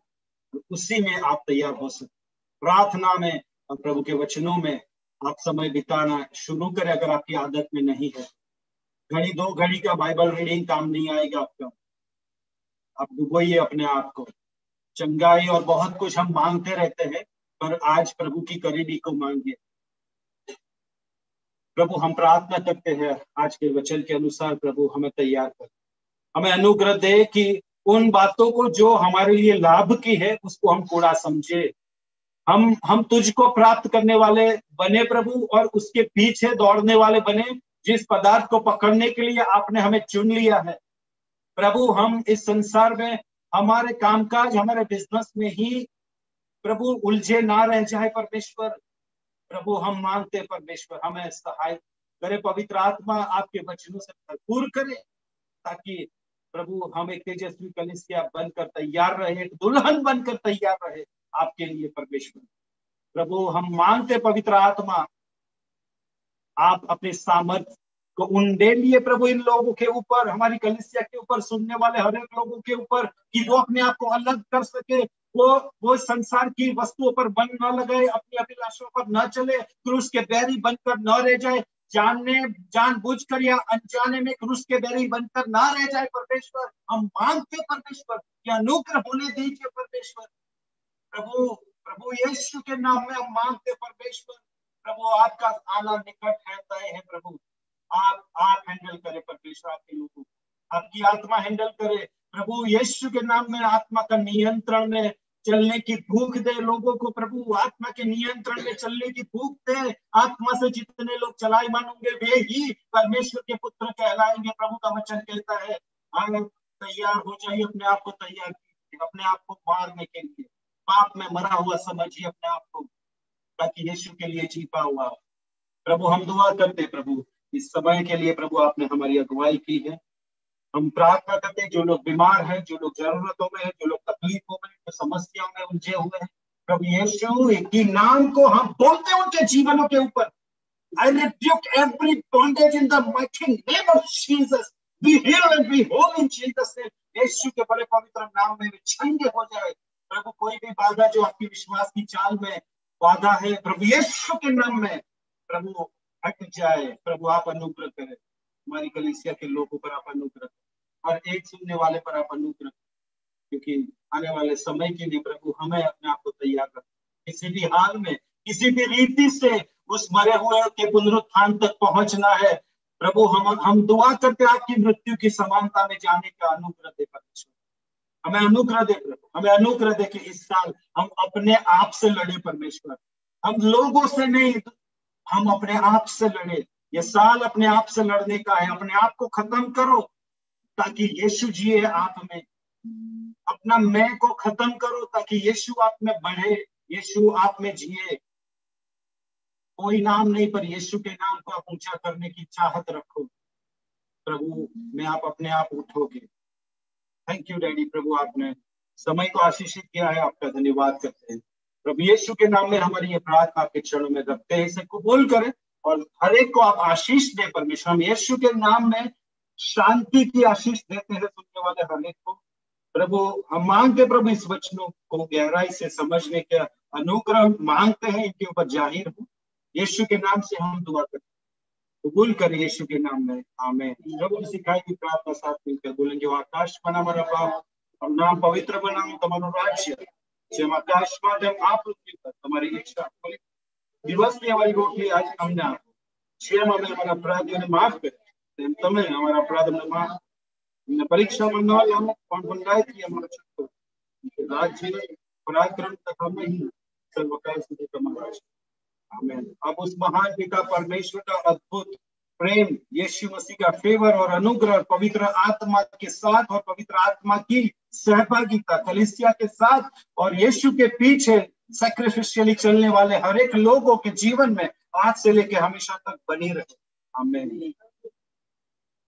और उसी में आप तैयार हो सकते। प्रार्थना में और प्रभु के वचनों में आप समय बिताना शुरू करें अगर आपकी आदत में नहीं है। घड़ी दो घड़ी का बाइबल रीडिंग काम नहीं आएगा आपका। आप डुबोइए अपने आप को। चंगाई और बहुत कुछ हम मांगते रहते हैं, पर आज प्रभु की करीबी को मांगिए। प्रभु हम प्रार्थना करते हैं आज के वचन के अनुसार, प्रभु हमें तैयार कर, हमें अनुग्रह दे कि उन बातों को जो हमारे लिए लाभ की है उसको हम कूड़ा समझे। हम हम तुझको प्राप्त करने वाले बने प्रभु, और उसके पीछे दौड़ने वाले बने जिस पदार्थ को पकड़ने के लिए आपने हमें चुन लिया है। प्रभु हम इस संसार में, हमारे कामकाज, हमारे बिजनेस में ही प्रभु उलझे ना रह जाए। परमेश्वर प्रभु हम मांगते, परमेश्वर हमें सहाय करे, पवित्र आत्मा आपके वचनों से भरपूर करे, ताकि प्रभु हम एक तेजस्वी कलीसिया बनकर तैयार रहे, दुल्हन बनकर तैयार रहे आपके लिए। परमेश्वर प्रभु हम मांगते, पवित्र आत्मा आप अपने सामर्थ को उंडे लिए प्रभु इन लोगों के ऊपर, हमारी कलीसिया के ऊपर, सुनने वाले हर एक लोगों के ऊपर, कि वो अपने आप को अलग कर सके, वो वो संसार की वस्तुओं पर बन न लगाए, अपनी अभिलाषाओं पर न चले, क्रूस के बैरी बनकर न रह जाए, जानने जानबूझकर या अनजाने में क्रूस के बैरी बनकर ना रह जाए। परमेश्वर हम मांगते परमेश्वर कि अनुग्रह होने दीजिए परमेश्वर। प्रभु प्रभु यीशु के नाम में हम मांगते परमेश्वर। प्रभु आपका आना निकट है, तय है प्रभु। आप आप हैंडल करें परमेश्वर आपके लोगों को, आपकी आत्मा हैंडल करे प्रभु यीशु के नाम में। आत्मा का नियंत्रण में चलने की भूख दे लोगों को प्रभु, आत्मा के नियंत्रण में चलने की भूख दे। आत्मा से जितने लोग चलाए मानोगे वे ही परमेश्वर के पुत्र कहलाएंगे। प्रभु का वचन कहता है आप तैयार हो जाइए, अपने आप को तैयार कीजिए, अपने आप को मारने के लिए, पाप में मरा हुआ समझिए अपने आप को, ताकि यीशु के लिए जीता हुआ। प्रभु हम दुआ करते प्रभु इस समय के लिए, प्रभु आपने हमारी अगुवाई की है। हम प्रार्थना करते हैं जो लोग बीमार हैं, जो लोग जरूरतों में हैं, जो लोग तकलीफों में, जो समस्याओं में उलझे हुए हैं, प्रभु यीशु के नाम को हम बोलते हैं उनके जीवनों के ऊपर। I rebuke every bondage in the mighty name of Jesus. Be healed and be whole in Jesus name. यीशु के बड़े पवित्र नाम में छंगे हो जाए प्रभु। कोई भी बाधा जो आपकी विश्वास की चाल में बाधा है, प्रभु यीशु के नाम में प्रभु हट जाए। प्रभु आप अनुग्रह करें, हमारी कलीसिया के लोगों पर आप अनुग्रह करें, हर एक सुनने वाले पर आप अनुग्रह करें, क्योंकि आने वाले समय के लिए प्रभु हमें अपने आप को तैयार कर, किसी भी हाल में, किसी भी रीति से उस मरे हुए के पुनरुत्थान तक पहुंचना है। प्रभु हम हम दुआ करते आपकी मृत्यु की समानता में जाने का अनुग्रह दे परमेश्वर, हमें अनुग्रह दे प्रभु, हमें अनुग्रह दे कि इस साल हम अपने आप से लड़े परमेश्वर, हम लोगों से नहीं, हम अपने आप से लड़े। ये साल अपने आप से लड़ने का है। अपने आप को खत्म करो ताकि यीशु जिए आप में। अपना मैं को खत्म करो ताकि यीशु आप में बढ़े, यीशु आप में जिए। कोई नाम नहीं पर यीशु के नाम को आप ऊंचा करने की चाहत रखो। प्रभु में आप अपने आप उठोगे। Thank you daddy. प्रभु आपने समय को आशीषित किया है, आपका धन्यवाद करते हैं। प्रभु यीशु के नाम में हमारे अपराध पाप के क्षणों में रखते हैं, इसे कबूल करें और हर एक को आप आशीष दें। परमेश्वर हम यीशु के नाम में शांति की आशीष देते हैं सुनने वाले हर एक को। प्रभु हम मांगते प्रभु इस वचनों को गहराई से समझने के अनुग्रह मांगते हैं, इनके ऊपर जाहिर हो। यीशु के नाम से हम दुआ करते हैं, कबूल करें यीशु के नाम में, आमीन। प्रभु की सिखाई हुई प्रार्थना साथ मिलकर बोलेंगे, आकाश बना हमारा बाप, और नाम पवित्र बनाओ तुम्हारा राज्य, जैम आकाश में तुम आप तुम्हारी इच्छा दिवस की हमारी रोटी आज हमने आपको, जैम हमें हमारा अपराधियों ने माफ कर તેમ તમે અમારા અપરાધમાં અમને પરીક્ષામાં ન લાવો, પણ ભલાઈથી અમારો છૂટો રાજ્ય પરાક્રમ તથા સર્વકાળ સુધી તમારો છે, આમેन। अब उस महान पिता परमेश्वर का अद्भुत प्रेम, यीशु मसीह का फेवर और अनुग्रह, पवित्र आत्मा के साथ और पवित्र आत्मा की सहभागिता कलीसिया के साथ और यीशु के पीछे सैक्रिफिशियली चलने वाले हर एक लोगों के जीवन में आज से लेके हमेशा तक बनी रहे, आमेन।